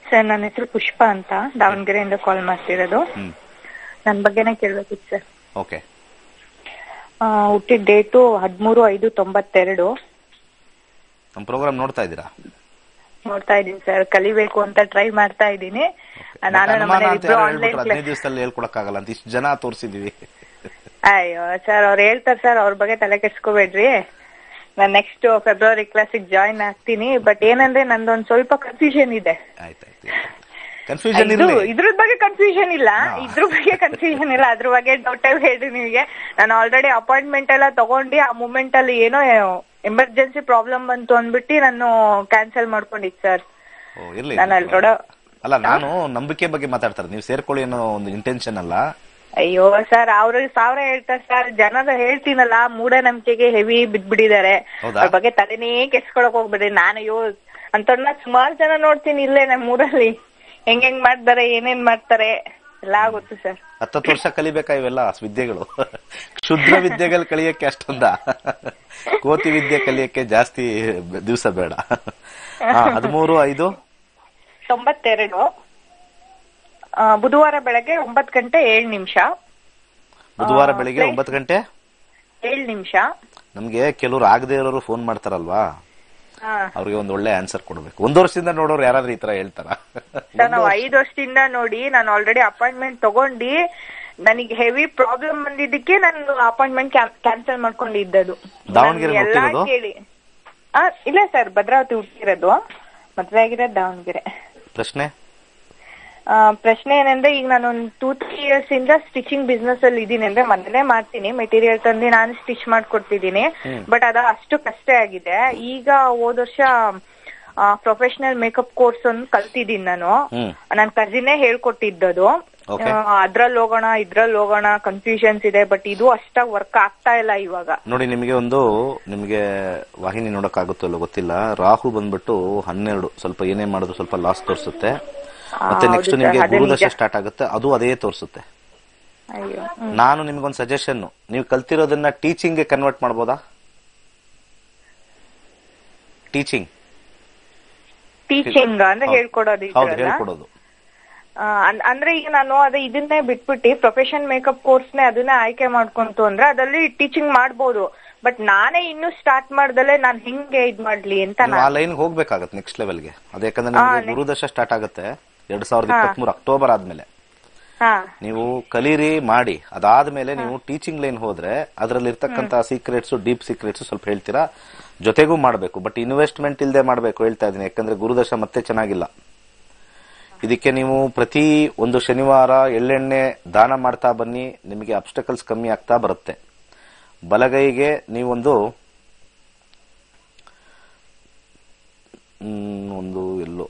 ಸರ್. ನನ್ನ ಹೆಸರು ಪುಷ್ಪ ಅಂತ, ದಾವಣಗೆರೆಯಿಂದ ಕಾಲ್ ಮಾಡ್ತಿರೋದು. ನನ್ನ ಬಗ್ಗೆನೇ ಕೇಳಬೇಕಿತ್ತು ಸರ್. ಓಕೆ. ಹುಟ್ಟಿದ ಡೇಟು ಹದಿಮೂರು ಐದು ತೊಂಬತ್ತೆರಡು. ನಮ್ಮ ಪ್ರೋಗ್ರಾಮ್ ನೋಡ್ತಾ ಇದ್ದೀರಾ? ನೋಡ್ತಾ ಇದೀನಿ ಸರ್. ಕಲಿಬೇಕು ಅಂತ ಟ್ರೈ ಮಾಡ್ತಾ ಇದ್ದೀನಿ. ಇಷ್ಟು ಜನ ತೋರಿಸಿದೀವಿ. ಅಯ್ಯೋ ಸರ್, ಅವ್ರು ಹೇಳ್ತಾರೆ ಸರ್, ಅವ್ರ ಬಗ್ಗೆ ತಲೆ ಕೆಡ್ಸ್ಕೋಬೇಡ್ರಿ. ನಾನು ನೆಕ್ಸ್ಟ್ ಫೆಬ್ರವರಿ ಕ್ಲಾಸಿಗೆ ಜಾಯಿನ್ ಆಗ್ತೀನಿ. ಬಟ್ ಏನಂದ್ರೆ ನಂದೊಂದ್ ಸ್ವಲ್ಪ ಕನ್ಫ್ಯೂಷನ್ ಇದೆ. ಇದ್ರ ಬಗ್ಗೆ ಕನ್ಫ್ಯೂಷನ್ ಇಲ್ಲ ಇದ್ರ ಬಗ್ಗೆ ಕನ್ಫ್ಯೂಷನ್ ಇಲ್ಲ ಅದ್ರ ಬಗ್ಗೆ ಡೌಟ್ ಹೇಳ್ರಿ ನಿಮಗೆ. ನಾನು ಆಲ್ರೆಡಿ ಅಪಾಯಿಂಟ್ಮೆಂಟ್ ಎಲ್ಲ ತಗೊಂಡು ಆ ಮೂಮೆಂಟ್ ಅಲ್ಲಿ ಏನೋ ಎಮರ್ಜೆನ್ಸಿ ಪ್ರಾಬ್ಲಮ್ ಬಂತು ಅಂದ್ಬಿಟ್ಟು ನಾನು ಕ್ಯಾನ್ಸಲ್ ಮಾಡ್ಕೊಂಡಿದ್ ಸರ್. ಅಲ್ಲ, ನಾನು ನಂಬಿಕೆ ಬಗ್ಗೆ ಮಾತಾಡ್ತಾರೆ, ನೀವು ಸೇರ್ಕೊಳ್ಳಿ ಅನ್ನೋ ಒಂದು ಇಂಟೆನ್ಷನ್ ಅಲ್ಲ. ಅಯ್ಯೋ ಸರ್, ಅವ್ರಿಗೆ ಸಾವಿರ ಹೇಳ್ತಾರೆ ಸರ್. ಜನದ ಹೇಳ್ತೀನಲ್ಲ, ಮೂಢನಂಬಿಕೆಗೆ ಹೆವಿ ಬಿದ್ಬಿಟ್ಟಿದ್ದಾರೆ. ಅವ್ರ ಬಗ್ಗೆ ತಲೆನೇ ಕೆಸ್ಕೊಳಕ್ ಹೋಗ್ಬಿಡ್ರಿ. ನಾನು ಅಯ್ಯೋ ಅಂತ ಸುಮಾರು ಜನ ನೋಡ್ತೀನಿ ಇಲ್ಲೇ ನಮ್ಮ ಊರಲ್ಲಿ. ಹೆಂಗ್ ಹೆಂಗ್ ಮಾಡ್ತಾರೆ, ಏನೇನ್ ಮಾಡ್ತಾರೆ ಎಲ್ಲ ಗೊತ್ತು ಸರ್. ಹತ್ತತ್ತು ವರ್ಷ ಕಲಿಬೇಕಾ ಇವೆಲ್ಲ ವಿದ್ಯೆಗಳು? ಕ್ಷುದ್ರ ವಿದ್ಯೆಗಳು ಕಲಿಯಕ್ಕೆ ಅಷ್ಟೊಂದ, ಕೋತಿ ವಿದ್ಯೆ ಕಲಿಯಕ್ಕೆ ಜಾಸ್ತಿ ದಿವಸ ಬೇಡ. ಹದಿಮೂರು ಐದು ತೊಂಬತ್ತೆರಡು, ಬುಧವಾರ ಬೆಳಗ್ಗೆ ಒಂಬತ್ತು ಗಂಟೆ ಏಳು ನಿಮಿಷ. ಬುಧವಾರ ಬೆಳಗ್ಗೆ ಒಂಬತ್ತು ಗಂಟೆ ಏಳು ನಿಮಿಷ. ನಮ್ಗೆ ಕೆಲವ್ರು ಆಗದೆ ಇರೋರು ಫೋನ್ ಮಾಡ್ತಾರಲ್ವಾ, ಅವ್ರಿಗೆ ಒಂದ್ ಒಳ್ಳೆ ಆನ್ಸರ್ ಕೊಡ್ಬೇಕು. ಒಂದ್ ವರ್ಷದಿಂದ ನೋಡೋರು ಯಾರಾದ್ರೂ ಈ ತರ ಹೇಳ್ತಾರ? ನಾನು ಐದು ವರ್ಷದಿಂದ ನೋಡಿ, ನಾನು ಆಲ್ರೆಡಿ ಅಪಾಯಿಂಟ್ಮೆಂಟ್ ತಗೊಂಡು ನನಗೆ ಹೆವಿ ಪ್ರಾಬ್ಲಮ್ ಬಂದಿದ್ದಕ್ಕೆ ನಾನು ಅಪಾಯಿಂಟ್ಮೆಂಟ್ ಕ್ಯಾನ್ಸಲ್ ಮಾಡ್ಕೊಂಡಿದ್ದದು. ದಾವಣಗೆರೆ ಇಲ್ಲ ಸರ್, ಭದ್ರಾವತಿ ಹುಟ್ಟಿರೋದು, ಮದ್ವೆ ಆಗಿರೋದು ದಾವಣಗೆರೆ. ಪ್ರಶ್ನೆ ಪ್ರಶ್ನೆ ಏನಂದ್ರೆ, ಈಗ ನಾನು ಒಂದು ಟೂ ತ್ರೀ ಇಯರ್ಸ್ ಇಂದ ಸ್ಟಿಚಿಂಗ್ ಬಿಸ್ನೆಸ್ ಅಲ್ಲಿ ಇದ್ದೀನಿ. ಅಂದ್ರೆ ಮನೇಲೆ ಮಾಡ್ತೀನಿ, ಮೆಟೀರಿಯಲ್ ತಂದು ನಾನು ಸ್ಟಿಚ್ ಮಾಡ್ಕೊಡ್ತಿದ್ದೀನಿ. ಬಟ್ ಅದ ಅಷ್ಟು ಕಷ್ಟ ಆಗಿದೆ. ಈಗ ಹೋದ ವರ್ಷ ಪ್ರೊಫೆಷನಲ್ ಮೇಕಪ್ ಕೋರ್ಸ್ ಅನ್ನು ಕಲ್ತಿದ್ದೀನಿ. ನಾನು ನನ್ನ ಕಸಿನೇ ಹೇಳ್ಕೊಟ್ಟಿದ್ದದು. ಅದ್ರಲ್ಲಿ ಹೋಗೋಣ ಇದ್ರಲ್ಲಿ ಹೋಗೋಣ ಕನ್ಫ್ಯೂಷನ್ಸ್ ಇದೆ. ಬಟ್ ಇದು ಅಷ್ಟಾಗಿ ವರ್ಕ್ ಆಗ್ತಾ ಇಲ್ಲ ಇವಾಗ. ನೋಡಿ, ನಿಮಗೆ ಒಂದು ನಿಮಗೆ ವಾಹಿನಿ ನೋಡಕ್ಕಾಗುತ್ತಲ್ಲ ಗೊತ್ತಿಲ್ಲ. ರಾಹು ಬಂದ್ಬಿಟ್ಟು ಹನ್ನೆರಡು, ಸ್ವಲ್ಪ ಏನೇ ಮಾಡಿದ್ರು ಸ್ವಲ್ಪ ಲಾಸ್ ತೋರಿಸುತ್ತೆ. ಮತ್ತೆ ನೆಕ್ಸ್ಟ್ ನಿಮಗೆ ಗುರುದಶೆ ಸ್ಟಾರ್ಟ್ ಆಗುತ್ತೆ, ಅದು ಅದೇ ತೋರಿಸುತ್ತೆ. ನಾನು ನಿಮ್ಗೊಂದು ಸಜೆಷನ್, ನೀವು ಕಲ್ತಿರೋದನ್ನ ಟೀಚಿಂಗ್ ಗೆ ಕನ್ವರ್ಟ್ ಮಾಡಬಹುದಾ? ಟೀಚಿಂಗ್ ಟೀಚಿಂಗ್ ಅಂದ್ರೆ ಹೇಳ್ಕೊಡೋದು. ಹೌದು, ಹೇಳ್ಕೊಡೋದು. ಅಂದ್ರೆ ಈಗ ನಾನು ಅದೇ ಇದನ್ನೇ ಬಿಟ್ಬಿಟ್ಟು ಪ್ರೊಫೆಷನ್ ಮೇಕಪ್ ಕೋರ್ಸ್ನೇ ಅದನ್ನೇ ಆಯ್ಕೆ ಮಾಡ್ಕೊಂತು ಅಂದ್ರೆ ಅದಲ್ಲಿ ಟೀಚಿಂಗ್ ಮಾಡಬಹುದು. ಬಟ್ ನಾನೇ ಇನ್ನು ಸ್ಟಾರ್ಟ್ ಮಾಡ್ದಲೆ ನಾನು ಹೆಂಗೆ ಇದ್ ಮಾಡ್ಲಿ ಅಂತ ಆ ಲೈನ್ ಹೋಗ್ಬೇಕಾಗತ್ತೆ ನೆಕ್ಸ್ಟ್ ಲೆವೆಲ್ಗೆ. ಅದೇಕಂದ್ರೆ ನಿಮಗೆ ಗುರುದಶೆ ಸ್ಟಾರ್ಟ್ ಆಗುತ್ತೆ ಎರಡ್ ಸಾವಿರದ ಇಪ್ಪತ್ತ್ ಮೂರು ಅಕ್ಟೋಬರ್ ಆದ್ಮೇಲೆ. ನೀವು ಕಲೀರಿ, ಮಾಡಿ, ಅದಾದ್ಮೇಲೆ ನೀವು ಟೀಚಿಂಗ್ ಲೈನ್ ಹೋದ್ರೆ ಅದ್ರಲ್ಲಿ ಇರ್ತಕ್ಕಂತ ಸೀಕ್ರೆಟ್ಸ್, ಡೀಪ್ ಸೀಕ್ರೆಟ್ಸ್ ಸ್ವಲ್ಪ ಹೇಳ್ತೀರಾ. ಜೊತೆಗೂ ಮಾಡಬೇಕು, ಬಟ್ ಇನ್ವೆಸ್ಟ್ಮೆಂಟ್ ಇಲ್ಲದೆ ಮಾಡಬೇಕು ಹೇಳ್ತಾ ಇದೀನಿ. ಯಾಕಂದ್ರೆ ಗುರುದಶೆ ಮತ್ತೆ ಚೆನ್ನಾಗಿಲ್ಲ. ಇದಕ್ಕೆ ನೀವು ಪ್ರತಿ ಒಂದು ಶನಿವಾರ ಎಳ್ಳೆಣ್ಣೆ ದಾನ ಮಾಡ್ತಾ ಬನ್ನಿ, ನಿಮಗೆ ಅಬ್ಸ್ಟಕಲ್ಸ್ ಕಮ್ಮಿ ಆಗ್ತಾ ಬರುತ್ತೆ. ಬಲಗೈಗೆ ನೀವೊಂದು ಒಂದು ಎಲ್ಲೋ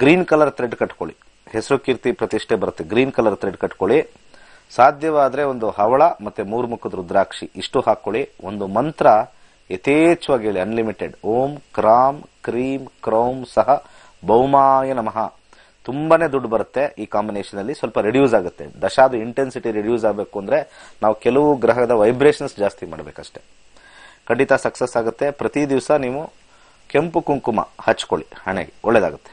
ಗ್ರೀನ್ ಕಲರ್ ಥ್ರೆಡ್ ಕಟ್ಕೊಳ್ಳಿ. ಹೆಸರು ಕೀರ್ತಿ ಪ್ರತಿಷ್ಠೆ ಬರುತ್ತೆ. ಗ್ರೀನ್ ಕಲರ್ ಥ್ರೆಡ್ ಕಟ್ಕೊಳ್ಳಿ. ಸಾಧ್ಯವಾದ್ರೆ ಒಂದು ಹವಳ ಮತ್ತೆ ಮೂರು ಮುಖದ ರುದ್ರಾಕ್ಷಿ ಇಷ್ಟು ಹಾಕೊಳ್ಳಿ. ಒಂದು ಮಂತ್ರ ಯಥೇಚ್ಛವಾಗಿ ಹೇಳಿ, ಅನ್ಲಿಮಿಟೆಡ್. ಓಂ ಕ್ರಾಂ ಕ್ರೀಂ ಕ್ರೌಂ ಸಹ ಭೌಮಾಯ ನಮಃ. ತುಂಬಾನೇ ದುಡ್ಡು ಬರುತ್ತೆ ಈ ಕಾಂಬಿನೇಷನ್ ಅಲ್ಲಿ. ಸ್ವಲ್ಪ ರಿಡ್ಯೂಸ್ ಆಗುತ್ತೆ ದಶಾದು ಇಂಟೆನ್ಸಿಟಿ. ರಿಡ್ಯೂಸ್ ಆಗಬೇಕು ಅಂದ್ರೆ ನಾವು ಕೆಲವು ಗ್ರಹದ ವೈಬ್ರೇಷನ್ಸ್ ಜಾಸ್ತಿ ಮಾಡಬೇಕಷ್ಟೆ. ಖಂಡಿತ ಸಕ್ಸಸ್ ಆಗುತ್ತೆ. ಪ್ರತಿ ದಿವಸ ನೀವು ಕೆಂಪು ಕುಂಕುಮ ಹಚ್ಕೊಳ್ಳಿ ಹಣೆಗೆ, ಒಳ್ಳೇದಾಗುತ್ತೆ.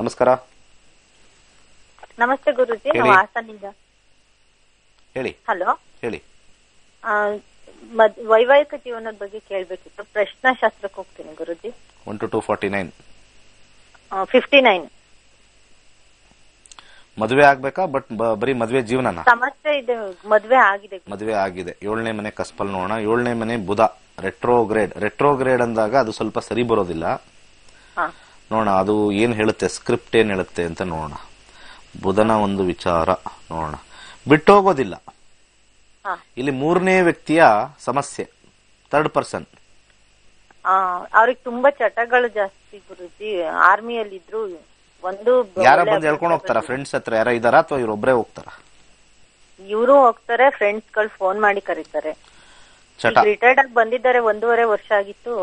ನಮಸ್ಕಾರ. ನಮಸ್ತೆ ಗುರುಜಿ, ನಾವು ಹಾಸನಿಂದ. ಹೇಳಿ. ಹಲೋ, ಹೇಳಿ. ವೈವಾಹಿಕ ಜೀವನದ ಬಗ್ಗೆ ಕೇಳಬೇಕಿತ್ತು. ಪ್ರಶ್ನಾ ಶಾಸ್ತ್ರಕ್ಕೆ ಹೋಗ್ತೀನಿ ಗುರುಜಿ. ಒಂದು two two forty nine. Fifty nine. ಮದುವೆ ಆಗ್ಬೇಕಾ? ಬಟ್ ಬರೀ ಮದುವೆ ಜೀವನ ಸಮಸ್ಯೆ ಇದೆ. ಮದುವೆ ಆಗಿದೆ ಮದುವೆ ಆಗಿದೆ ಏಳನೇ ಮನೆ ಕಸ್ಪಲ್ ನೋಡೋಣ. ಏಳನೇ ಮನೆ ಬುಧ ರೆಟ್ರೋಗ್ರೇಡ್. ರೆಟ್ರೋಗ್ರೇಡ್ ಅಂದಾಗ ಅದು ಸ್ವಲ್ಪ ಸರಿ ಬರೋದಿಲ್ಲ. ನೋಡೋಣ ಅದು ಏನ್ ಹೇಳುತ್ತೆ, ಸ್ಕ್ರಿಪ್ಟ್ ಏನ್ ಹೇಳುತ್ತೆ ಅಂತ ನೋಡೋಣ. ಬುಧನ ಒಂದು ವಿಚಾರ ನೋಡೋಣ. ಬಿಟ್ಟೋಗೋದಿಲ್ಲ. ಇಲ್ಲಿ ಮೂರನೇ ವ್ಯಕ್ತಿಯ ಸಮಸ್ಯೆ, ಥರ್ಡ್ ಪರ್ಸನ್. ಅವ್ರಿಗೆ ತುಂಬಾ ಚಟಗಳು ಜಾಸ್ತಿ ಗುರುಜಿ. ಆರ್ಮಿಯಲ್ಲಿ ಇದ್ರು. ಒಂದು ಯಾರ ಬಂದು ಹೇಳ್ಕೊಂಡು ಹೋಗ್ತಾರ? ಫ್ರೆಂಡ್ಸ್ ಹತ್ರ ಯಾರ ಇದಾರ ಅಥವಾ ಇವ್ರೊಬ್ರೇ ಹೋಗ್ತಾರ? ಇವರು ಹೋಗ್ತಾರೆ, ಫ್ರೆಂಡ್ಸ್ ಗಳು ಫೋನ್ ಮಾಡಿ ಕರೀತಾರೆ. ರಿಟೈರ್ಡ್ ಆಗಿ ಬಂದಿದ್ದಾರೆ, ಒಂದೂವರೆ ವರ್ಷ ಆಗಿತ್ತು,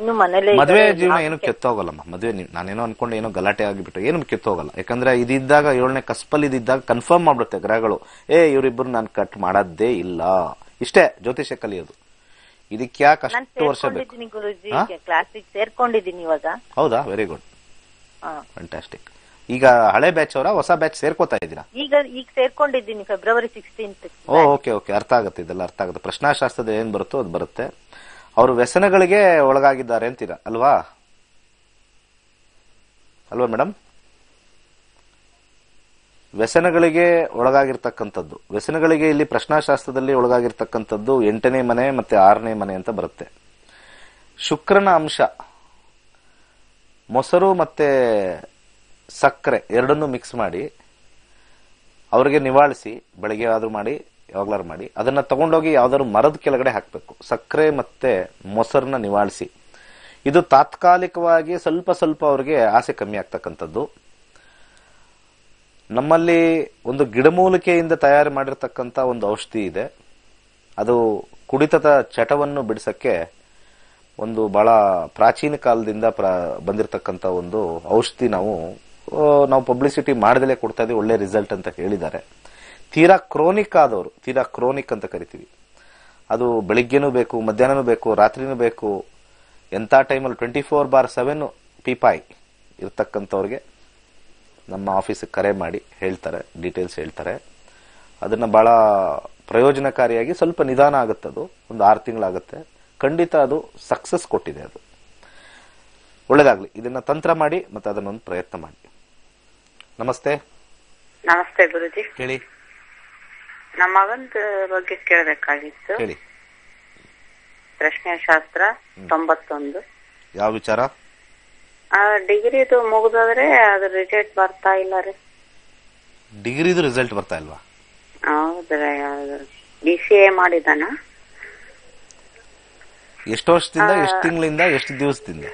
ಇನ್ನು ಮನೇಲೆ. ಮದುವೆ ಜೀವನ ಏನು ಕೆತ್ತೋಗಲ್ಲಮ್ಮ. ಮದುವೆ ನಾನೇನೋ ಅನ್ಕೊಂಡು ಏನೋ ಗಲಾಟೆ ಆಗಿಬಿಟ್ಟು ಏನು ಕೆತ್ತೋಗಲ್ಲ. ಯಾಕಂದ್ರೆ ಇದಿದ್ದಾಗ ಏಳನೇ ಕಸ್ಪಲ್ ಇದ್ದಾಗ ಕನ್ಫರ್ಮ್ ಮಾಡ್ಬಿಡುತ್ತೆ ಗ್ರಹಗಳು. ಏ ಇವ್ರಿಬ್ರು ನಾನು ಕಟ್ ಮಾಡೋದೇ ಇಲ್ಲ. ಇಷ್ಟೇ ಜ್ಯೋತಿಷ್ಯ ಕಲಿಯೋದು. ಇದಕ್ಕೆ ಯಾಕೆ ಅಷ್ಟು ವರ್ಷ ಬೇಕು? ಗುರುಜಿ ಕ್ಲಾಸಿಗೆ ಸೇರ್ಕೊಂಡಿದ್ದೀನಿ ಇವಾಗ. ಹೌದಾ, ವೆರಿ ಗುಡ್, ಫ್ಯಾಂಟಾಸ್ಟಿಕ್. ಈಗ ಹಳೆ ಬ್ಯಾಚ್ ಅವರ ಹೊಸ ಬ್ಯಾಚ್ ಸೇರ್ಕೋತಾ ಇದ್ದೀರಾ? ಈಗ ಈಗ ಸೇರ್ಕೊಂಡಿದ್ದೀನಿ ಫೆಬ್ರವರಿ ಸಿಕ್ಸ್ಟೀನ್ತ್. ಓಕೆ ಓಕೆ, ಅರ್ಥ ಆಗುತ್ತೆ. ಇದೆಲ್ಲ ಅರ್ಥ ಆಗುತ್ತೆ. ಪ್ರಶ್ನಾಶಾಸ್ತ್ರದ ಏನ್ ಬರುತ್ತೋ ಅದು ಬರುತ್ತೆ. ಅವರು ವ್ಯಸನಗಳಿಗೆ ಒಳಗಾಗಿದ್ದಾರೆ ಅಂತೀರಾ ಅಲ್ವಾ? ಅಲ್ವಾ ಮೇಡಮ್? ವ್ಯಸನಗಳಿಗೆ ಒಳಗಾಗಿರ್ತಕ್ಕಂಥದ್ದು. ವ್ಯಸನಗಳಿಗೆ ಇಲ್ಲಿ ಪ್ರಶ್ನಾಶಾಸ್ತ್ರದಲ್ಲಿ ಒಳಗಾಗಿರ್ತಕ್ಕಂಥದ್ದು ಎಂಟನೇ ಮನೆ ಮತ್ತೆ ಆರನೇ ಮನೆ ಅಂತ ಬರುತ್ತೆ. ಶುಕ್ರನ ಅಂಶ ಮೊಸರು ಮತ್ತೆ ಸಕ್ಕರೆ ಎರಡನ್ನೂ ಮಿಕ್ಸ್ ಮಾಡಿ ಅವರಿಗೆ ನಿವಾಳಿಸಿ, ಬೆಳಗ್ಗೆ ಆದರೂ ಮಾಡಿ ಯಾವಾಗ್ಲಾರು ಮಾಡಿ, ಅದನ್ನ ತಗೊಂಡೋಗಿ ಯಾವ್ದಾದ್ರು ಮರದ ಕೆಳಗಡೆ ಹಾಕಬೇಕು. ಸಕ್ಕರೆ ಮತ್ತೆ ಮೊಸರನ್ನ ನಿವಾಳಿಸಿ. ಇದು ತಾತ್ಕಾಲಿಕವಾಗಿ ಸ್ವಲ್ಪ ಸ್ವಲ್ಪ ಅವ್ರಿಗೆ ಆಸೆ ಕಮ್ಮಿ ಆಗ್ತಕ್ಕಂಥದ್ದು. ನಮ್ಮಲ್ಲಿ ಒಂದು ಗಿಡಮೂಲಿಕೆಯಿಂದ ತಯಾರು ಮಾಡಿರ್ತಕ್ಕಂಥ ಒಂದು ಔಷಧಿ ಇದೆ. ಅದು ಕುಡಿತದ ಚಟವನ್ನು ಬಿಡಿಸೋಕ್ಕೆ ಒಂದು ಬಹಳ ಪ್ರಾಚೀನ ಕಾಲದಿಂದ ಪ್ರ ಬಂದಿರತಕ್ಕಂಥ ಒಂದು ಔಷಧಿ. ನಾವು ನಾವು ಪಬ್ಲಿಸಿಟಿ ಮಾಡ್ದಲೇ ಕೊಡ್ತಾ ಇದೀವಿ, ಒಳ್ಳೆ ರಿಸಲ್ಟ್ ಅಂತ ಹೇಳಿದ್ದಾರೆ. ತೀರಾ ಕ್ರೋನಿಕ್ ಆದವರು, ತೀರಾ ಕ್ರೋನಿಕ್ ಅಂತ ಕರಿತೀವಿ, ಅದು ಬೆಳಿಗ್ಗೆನೂ ಬೇಕು, ಮಧ್ಯಾಹ್ನನೂ ಬೇಕು, ರಾತ್ರಿನೂ ಬೇಕು, ಎಂಥ ಟೈಮಲ್ಲಿ ಟ್ವೆಂಟಿ ಫೋರ್ ಬಾರ್ ಸೆವೆನ್ ಪಿಪಾಯಿ ಇರ್ತಕ್ಕಂಥವ್ರಿಗೆ ನಮ್ಮ ಆಫೀಸಿಗೆ ಕರೆ ಮಾಡಿ ಹೇಳ್ತಾರೆ, ಡೀಟೇಲ್ಸ್ ಹೇಳ್ತಾರೆ. ಅದನ್ನು ಭಾಳ ಪ್ರಯೋಜನಕಾರಿಯಾಗಿ ಸ್ವಲ್ಪ ನಿಧಾನ ಆಗುತ್ತೆ. ಅದು ಒಂದು ಆರು ತಿಂಗಳಾಗುತ್ತೆ. ಖಂಡಿತ ಅದು ಸಕ್ಸಸ್ ಕೊಟ್ಟಿದೆ. ಅದು ಒಳ್ಳೇದಾಗಲಿ. ಇದನ್ನು ತಂತ್ರ ಮಾಡಿ ಮತ್ತು ಅದನ್ನೊಂದು ಪ್ರಯತ್ನ ಮಾಡಿ. ನಮಸ್ತೆ. ನಮಸ್ತೆ ಗುರುಜಿ. ಹೇಳಿ. ನಮ್ಮ ಮಗನ ಬಗ್ಗೆ ಕೇಳಬೇಕಾಗಿತ್ತು. ಹೇಳಿ. ಪ್ರಶ್ನೆ ಶಾಸ್ತ್ರ ತೊಂಬತ್ತೊಂದು. ಯಾವ ವಿಚಾರ? ಡಿಗ್ರಿ ಇದು ಮುಗಿದ್ರೆ ಅದು ರಿಸಲ್ಟ್ ಬರ್ತಾ ಇಲ್ಲ ರೀ. ಡಿಗ್ರಿದು ರಿಸಲ್ಟ್ ಬರ್ತಾ ಇಲ್ವಾ? ಹೌದ್ರಾ. ಯಾವ್ದು ಬಿ ಸಿ ಎ ಮಾಡಿದಾನ? ಎಷ್ಟು ವರ್ಷದಿಂದ, ಎಷ್ಟು ತಿಂಗಳಿಂದ, ಎಷ್ಟು ದಿವಸದಿಂದ?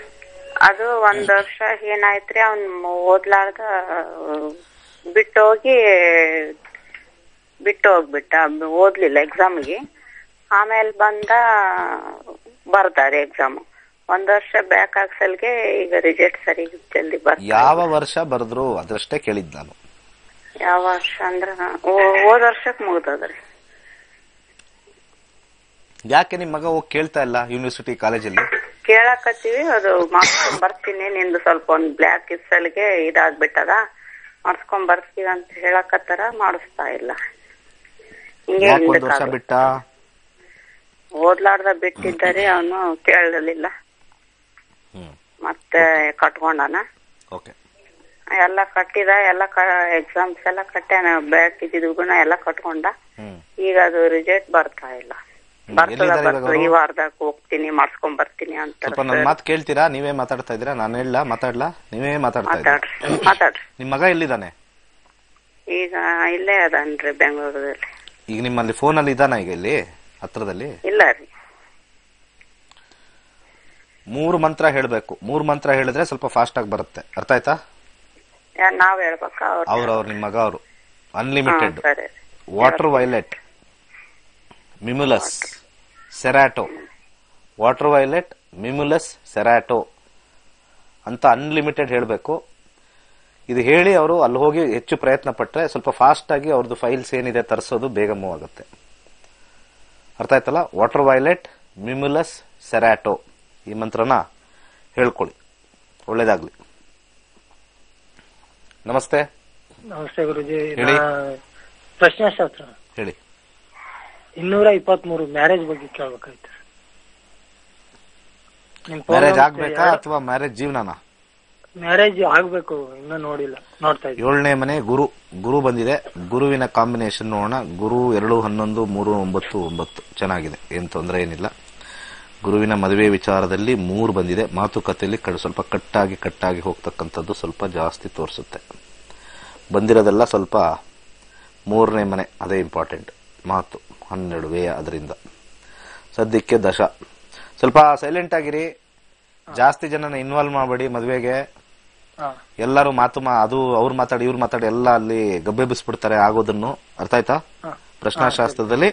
ಅದು ಒಂದ್ ವರ್ಷ ಏನಾಯ್ತ್ರಿ, ಅವ್ನ್ ಓದ್ಲಾರ್ದ ಬಿಟ್ಟೋಗಿ ಬಿಟ್ಟು ಹೋಗ್ಬಿಟ್ಟ, ಓದ್ಲಿಲ್ಲ ಎಕ್ಸಾಮ್ಗೆ. ಆಮೇಲೆ ಬಂದ ಬರ್ತಾರೆ ಎಕ್ಸಾಮ್. ಒಂದ್ ವರ್ಷ ಬ್ಯಾಕ್ ಹಾಕ್ಸಲ್ಗೆ ಈಗ ರಿಸಲ್ಟ್ ಸರಿ ಜಲ್ದಿ ಬರ್. ಯಾವ ವರ್ಷ ಬರೆದ್ರು ಅದಷ್ಟೇ ಕೇಳಿದ್ ನಾನು. ಯಾವ ವರ್ಷ ಅಂದ್ರ ಹೋದ್ ವರ್ಷಕ್ ಮುಗ್ದದ್ರಿ. ಯಾಕೆ ನಿಮ್ ಮಗ ಹೋಗಿ ಕೇಳ್ತಾ ಇಲ್ಲ ಯೂನಿವರ್ಸಿಟಿ ಕಾಲೇಜಲ್ಲಿ? ಕೇಳಕತ್ತೀವಿ, ಅದು ಮಾಡ್ಸ್ಕೊಂಡ್ ಬರ್ತೀನಿ, ನಿಂದು ಸ್ವಲ್ಪ ಒಂದ್ ಬ್ಲಾಕ್ ಇಸಲ್ಗೆ ಇದಾಗ್ಬಿಟ್ಟದ, ಮಾಡ್ಸ್ಕೊಂಡ್ ಬರ್ತೀವಿ ಅಂತ ಹೇಳಕತ್ತಾರ, ಮಾಡಿಸ್ತಾ ಇಲ್ಲ. ಹಿಂಗೆ ಒಂದ್ ವರ್ಷ ಬಿಟ್ಟ ಓದ್ಲಾರ್ದ ಬಿಟ್ಟಿದ್ದಾರೆ, ಅವನು ಕೇಳಲಿಲ್ಲ, ಮತ್ತೆ ಕಟ್ಕೊಂಡಾನ. ಎಲ್ಲ ಕಟ್ಟಿದ, ಎಲ್ಲ ಎಕ್ಸಾಮ್ಸ್ ಎಲ್ಲ ಕಟ್ಟಾನ, ಬ್ಯಾಕ್ ಇದ್ದಿದ್ಗುಣ ಎಲ್ಲ ಕಟ್ಕೊಂಡ. ಈಗ ಅದು ರಿಸಲ್ಟ್ ಬರ್ತಾ ಇಲ್ಲ. ಬರ್ತದ ಬರ್ತದ ಈ ವಾರದಾಗ ಹೋಗ್ತೀನಿ, ಮಾಡ್ಸ್ಕೊಂಡ್ ಬರ್ತೀನಿ ಅಂತ. ನನ್ನ ಮಾತು ಕೇಳ್ತೀರಾ? ನೀವೇ ಮಾತಾಡ್ತಾ ಇದ್ದೀರಾ, ನಾನು ಹೇಳ ಮಾತಾಡ್ಲಾ? ನೀವೇ ಮಾತಾಡ್ರಿ ಮಾತಾಡ್ರಿ. ನಿಮ್ ಮಗ ಎಲ್ಲಿದ್ದಾನೆ ಈಗ? ಇಲ್ಲೇ ಅದಾನ್ರಿ ಬೆಂಗಳೂರಲ್ಲಿ. ಈಗ ನಿಮ್ಮಲ್ಲಿ ಫೋನ್ ಅಲ್ಲಿ ಇದಾನ ಈಗ ಇಲ್ಲಿ ಹತ್ರದಲ್ಲಿ? ಇಲ್ಲ ರೀ. ಮೂರು ಮಂತ್ರ ಹೇಳ್ಬೇಕು. ಮೂರು ಮಂತ್ರ ಹೇಳಿದ್ರೆ ಸ್ವಲ್ಪ ಫಾಸ್ಟ್ ಆಗಿ ಬರುತ್ತೆ, ಅರ್ಥ ಆಯ್ತಾ? ನಾವ್ ಹೇಳ್ಬೇಕಾ? ಅವ್ರವ್ರು ನಿಮ್ ಮಗ ಅವರು. Unlimited, water violet, mimulus, cerato. Water violet, mimulus, cerato ಅಂತ ಅನ್ಲಿಮಿಟೆಡ್ ಹೇಳಬೇಕು. ಇದು ಹೇಳಿ ಅವರು ಅಲ್ಲಿ ಹೋಗಿ ಹೆಚ್ಚು ಪ್ರಯತ್ನ ಪಟ್ಟರೆ ಸ್ವಲ್ಪ ಫಾಸ್ಟ್ ಆಗಿ ಅವ್ರದ್ದು ಫೈಲ್ಸ್ ಏನಿದೆ ತರಿಸೋದು ಬೇಗ ಮೂವ್ ಆಗುತ್ತೆ, ಅರ್ಥ ಆಯ್ತಲ್ಲ? ವಾಟರ್ ವೈಲೆಟ್, ಮಿಮುಲಸ್, ಸೆರಾಟೋ ಈ ಮಂತ್ರನ ಹೇಳ್ಕೊಳ್ಳಿ, ಒಳ್ಳೇದಾಗ್ಲಿ. ನಮಸ್ತೆ. ನಮಸ್ತೆ ಗುರುಜಿ. ಪ್ರಶ್ನೆ ಶಾಸ್ತ್ರ ಹೇಳಿ. ಇನ್ನೂರ ಇಪ್ಪತ್ಮೂರು ಮ್ಯಾರೇಜ್ ಬಗ್ಗೆ ಕೇಳಬೇಕಾಯ್ತು. ಮ್ಯಾರೇಜ್ ಆಗ್ಬೇಕಾ ಅಥವಾ ಮ್ಯಾರೇಜ್ ಜೀವನನಾ? ಮ್ಯಾರೇಜ್ ಆಗ್ಬೇಕು, ಇನ್ನೂ ನೋಡಿಲ್ಲ, ನೋಡ್ತಾ ಇದ್ದೀನಿ. ಏಳನೇ ಮನೆ ಗುರು, ಗುರು ಬಂದಿದೆ, ಗುರುವಿನ ಕಾಂಬಿನೇಷನ್ ನೋಡೋಣ. ಗುರು ಎರಡು ಹನ್ನೊಂದು ಮೂರು ಒಂಬತ್ತು ಒಂಬತ್ತು ಚೆನ್ನಾಗಿದೆ, ಏನು ತೊಂದರೆ ಏನಿಲ್ಲ. ಗುರುವಿನ ಮದುವೆ ವಿಚಾರದಲ್ಲಿ ಮೂರು ಬಂದಿದೆ. ಮಾತುಕತೆಯಲ್ಲಿ ಸ್ವಲ್ಪ ಕಟ್ಟಾಗಿ ಕಟ್ಟಾಗಿ ಹೋಗ್ತಕ್ಕಂಥದ್ದು ಸ್ವಲ್ಪ ಜಾಸ್ತಿ ತೋರಿಸುತ್ತೆ. ಬಂದಿರೋದೆಲ್ಲ ಸ್ವಲ್ಪ ಮೂರನೇ ಮನೆ, ಅದೇ ಇಂಪಾರ್ಟೆಂಟ್. ಮಾತು ಹನ್ನೆರಡು ವೇ, ಅದರಿಂದ ಸದ್ಯಕ್ಕೆ ದಶ. ಸ್ವಲ್ಪ ಸೈಲೆಂಟ್ ಆಗಿರಿ, ಜಾಸ್ತಿ ಜನನ ಇನ್ವಾಲ್ವ್ ಮಾಡಬೇಡಿ ಮದುವೆಗೆ. ಎಲ್ಲರೂ ಮಾತು ಅದು ಅವ್ರು ಮಾತಾಡಿ ಇವ್ರು ಮಾತಾಡಿ ಎಲ್ಲ ಅಲ್ಲಿ ಗಬ್ಬೆಬ್ಬಿಸ್ಬಿಡ್ತಾರೆ ಆಗೋದನ್ನು, ಅರ್ಥ ಆಯ್ತಾ? ಪ್ರಶ್ನಾಶಾಸ್ತ್ರದಲ್ಲಿ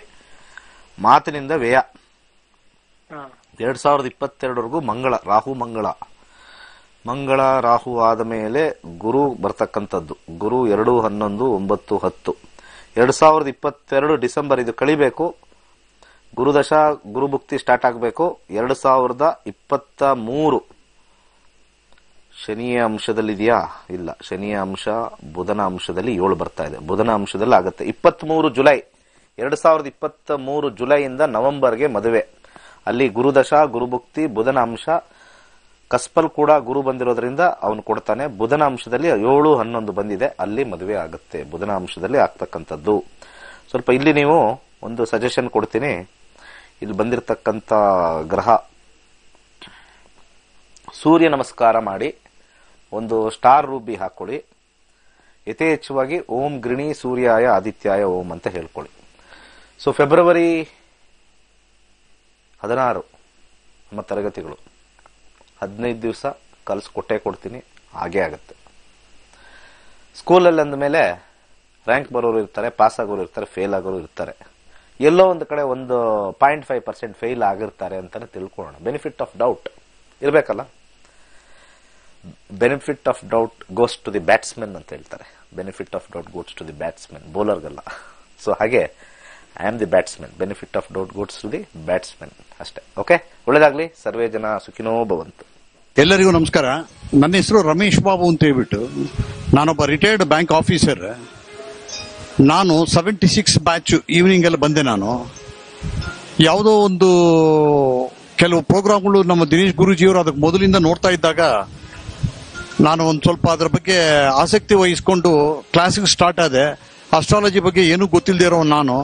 ಮಾತಿನಿಂದ ವ್ಯಯ. ಎರಡ್ ಸಾವಿರದ ಇಪ್ಪತ್ತೆರಡವರೆಗೂ ಮಂಗಳ, ರಾಹು ಮಂಗಳ, ಮಂಗಳ ರಾಹು ಆದ ಮೇಲೆ ಗುರು ಬರ್ತಕ್ಕಂಥದ್ದು. ಗುರು ಎರಡು ಹನ್ನೊಂದು ಒಂಬತ್ತು ಹತ್ತು. ಎರಡ್ ಸಾವಿರದ ಇಪ್ಪತ್ತೆರಡು ಡಿಸೆಂಬರ್ ಇದು ಕಳಿಬೇಕು. ಗುರುದಶ ಗುರುಭುಕ್ತಿ ಸ್ಟಾರ್ಟ್ ಆಗಬೇಕು. ಎರಡು ಸಾವಿರದ ಇಪ್ಪತ್ತ ಮೂರು ಶನಿಯ ಅಂಶದಲ್ಲಿದೆಯಾ? ಇಲ್ಲ, ಶನಿಯ ಅಂಶ ಬುಧನ ಅಂಶದಲ್ಲಿ ಏಳು ಬರ್ತಾ ಇದೆ, ಬುಧನ ಅಂಶದಲ್ಲಿ ಆಗುತ್ತೆ. ಇಪ್ಪತ್ತ್ ಮೂರು ಜುಲೈ, ಎರಡು ಸಾವಿರದ ಇಪ್ಪತ್ತ ಮೂರು ಜುಲೈಯಿಂದ ನವೆಂಬರ್ಗೆ ಮದುವೆ. ಅಲ್ಲಿ ಗುರುದಶ ಗುರುಭುಕ್ತಿ ಬುಧನ ಅಂಶ ಕಸ್ಪಲ್ ಕೂಡ ಗುರು ಬಂದಿರೋದ್ರಿಂದ ಅವನು ಕೊಡ್ತಾನೆ. ಬುಧನ ಅಂಶದಲ್ಲಿ ಏಳು ಹನ್ನೊಂದು ಬಂದಿದೆ, ಅಲ್ಲಿ ಮದುವೆ ಆಗುತ್ತೆ. ಬುಧನ ಅಂಶದಲ್ಲಿ ಆಗ್ತಕ್ಕಂಥದ್ದು. ಸ್ವಲ್ಪ ಇಲ್ಲಿ ನೀವು ಒಂದು ಸಜೆಷನ್ ಕೊಡ್ತೀನಿ. ಇಲ್ಲಿ ಬಂದಿರತಕ್ಕಂಥ ಗ್ರಹ ಸೂರ್ಯ ನಮಸ್ಕಾರ ಮಾಡಿ, ಒಂದು ಸ್ಟಾರ್ ರೂಬಿ ಹಾಕೊಳ್ಳಿ, ಯಥೇಚ್ಛವಾಗಿ ಓಂ ಗೃಣಿ ಸೂರ್ಯಾಯ ಆದಿತ್ಯಾಯ ಓಂ ಅಂತ ಹೇಳ್ಕೊಳ್ಳಿ. ಸೊ ಫೆಬ್ರವರಿ ಹದಿನಾರು ನಮ್ಮ ತರಗತಿಗಳು, ಹದಿನೈದು ದಿವಸ ಕಲ್ಸ್ ಕೊಟ್ಟೆ ಕೊಡ್ತೀನಿ, ಹಾಗೇ ಆಗುತ್ತೆ. ಸ್ಕೂಲಲ್ಲಿ ಅಂದಮೇಲೆ ರ್ಯಾಂಕ್ ಬರೋರು ಇರ್ತಾರೆ, ಪಾಸ್ ಆಗೋರು ಇರ್ತಾರೆ, ಫೇಲ್ ಆಗೋರು ಇರ್ತಾರೆ. ಎಲ್ಲೋ ಒಂದು ಕಡೆ ಒಂದು ಪಾಯಿಂಟ್ ಫೈವ್ ಪರ್ಸೆಂಟ್ ಫೇಲ್ ಆಗಿರ್ತಾರೆ ಅಂತಲೇ ತಿಳ್ಕೊಳ್ಳೋಣ. ಬೆನಿಫಿಟ್ ಆಫ್ ಡೌಟ್ ಇರಬೇಕಲ್ಲ, benefit of doubt goes to the batsman ಅಂತ ಹೇಳ್ತಾರೆ. Benefit of doubt goes to the batsman, ಬೌಲರ್ಗಲ್ಲ. ಸೊ ಹಾಗೆ I am the batsman, benefit of doubt goes to the batsman, ಅಷ್ಟೇ. Okay, ಒಳ್ಳೇದಾಗ್ಲಿ. ಸರ್ವೇ ಜನ ಸುಖಿನೋ ಭವಂತು. ಎಲ್ಲರಿಗೂ ನಮಸ್ಕಾರ. ನನ್ನ ಹೆಸರು ರಮೇಶ್ ಬಾಬು ಅಂತ ಹೇಳ್ಬಿಟ್ಟು, ನಾನೊಬ್ಬ ರಿಟೈರ್ಡ್ ಬ್ಯಾಂಕ್ ಆಫೀಸರ್. ನಾನು ಸೆವೆಂಟಿ ಸಿಕ್ಸ್ ಬ್ಯಾಚು ಈವ್ನಿಂಗಲ್ಲಿ ಬಂದೆ. ನಾನು ಯಾವುದೋ ಒಂದು ಕೆಲವು ಪ್ರೋಗ್ರಾಮ್ಗಳು ನಮ್ಮ ದಿನೇಶ್ ಗುರೂಜಿಯವರು ಅದಕ್ಕೆ ಮೊದಲಿಂದ ನೋಡ್ತಾ ಇದ್ದಾಗ ನಾನು ಒಂದು ಸ್ವಲ್ಪ ಅದರ ಬಗ್ಗೆ ಆಸಕ್ತಿ ವಹಿಸ್ಕೊಂಡು ಕ್ಲಾಸಿಗೆ ಸ್ಟಾರ್ಟ್ ಆದೆ. ಅಸ್ಟ್ರಾಲಜಿ ಬಗ್ಗೆ ಏನೂ ಗೊತ್ತಿಲ್ಲದೆ ಇರೋ ನಾನು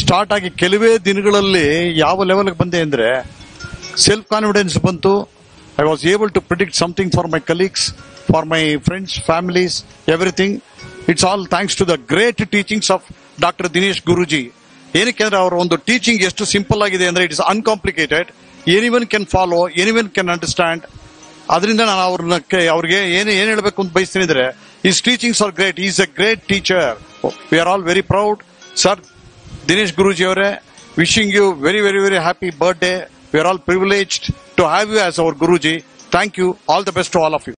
ಸ್ಟಾರ್ಟ್ ಆಗಿ ಕೆಲವೇ ದಿನಗಳಲ್ಲಿ ಯಾವ ಲೆವೆಲ್ಗೆ ಬಂದೆ ಅಂದರೆ self-confidence bantu. I was able to predict something for my colleagues, for my friends, families, everything. It's all thanks to the great teachings of Doctor Dinesh Guruji. Our teaching is too simple, it is uncomplicated. Anyone can follow, anyone can understand. His teachings are great. He is a great teacher. We are all very proud. Sir, Dinesh Guruji, wishing you very, very, very happy birthday. We are all privileged to have you as our Guruji. Thank you. All the best to all of you.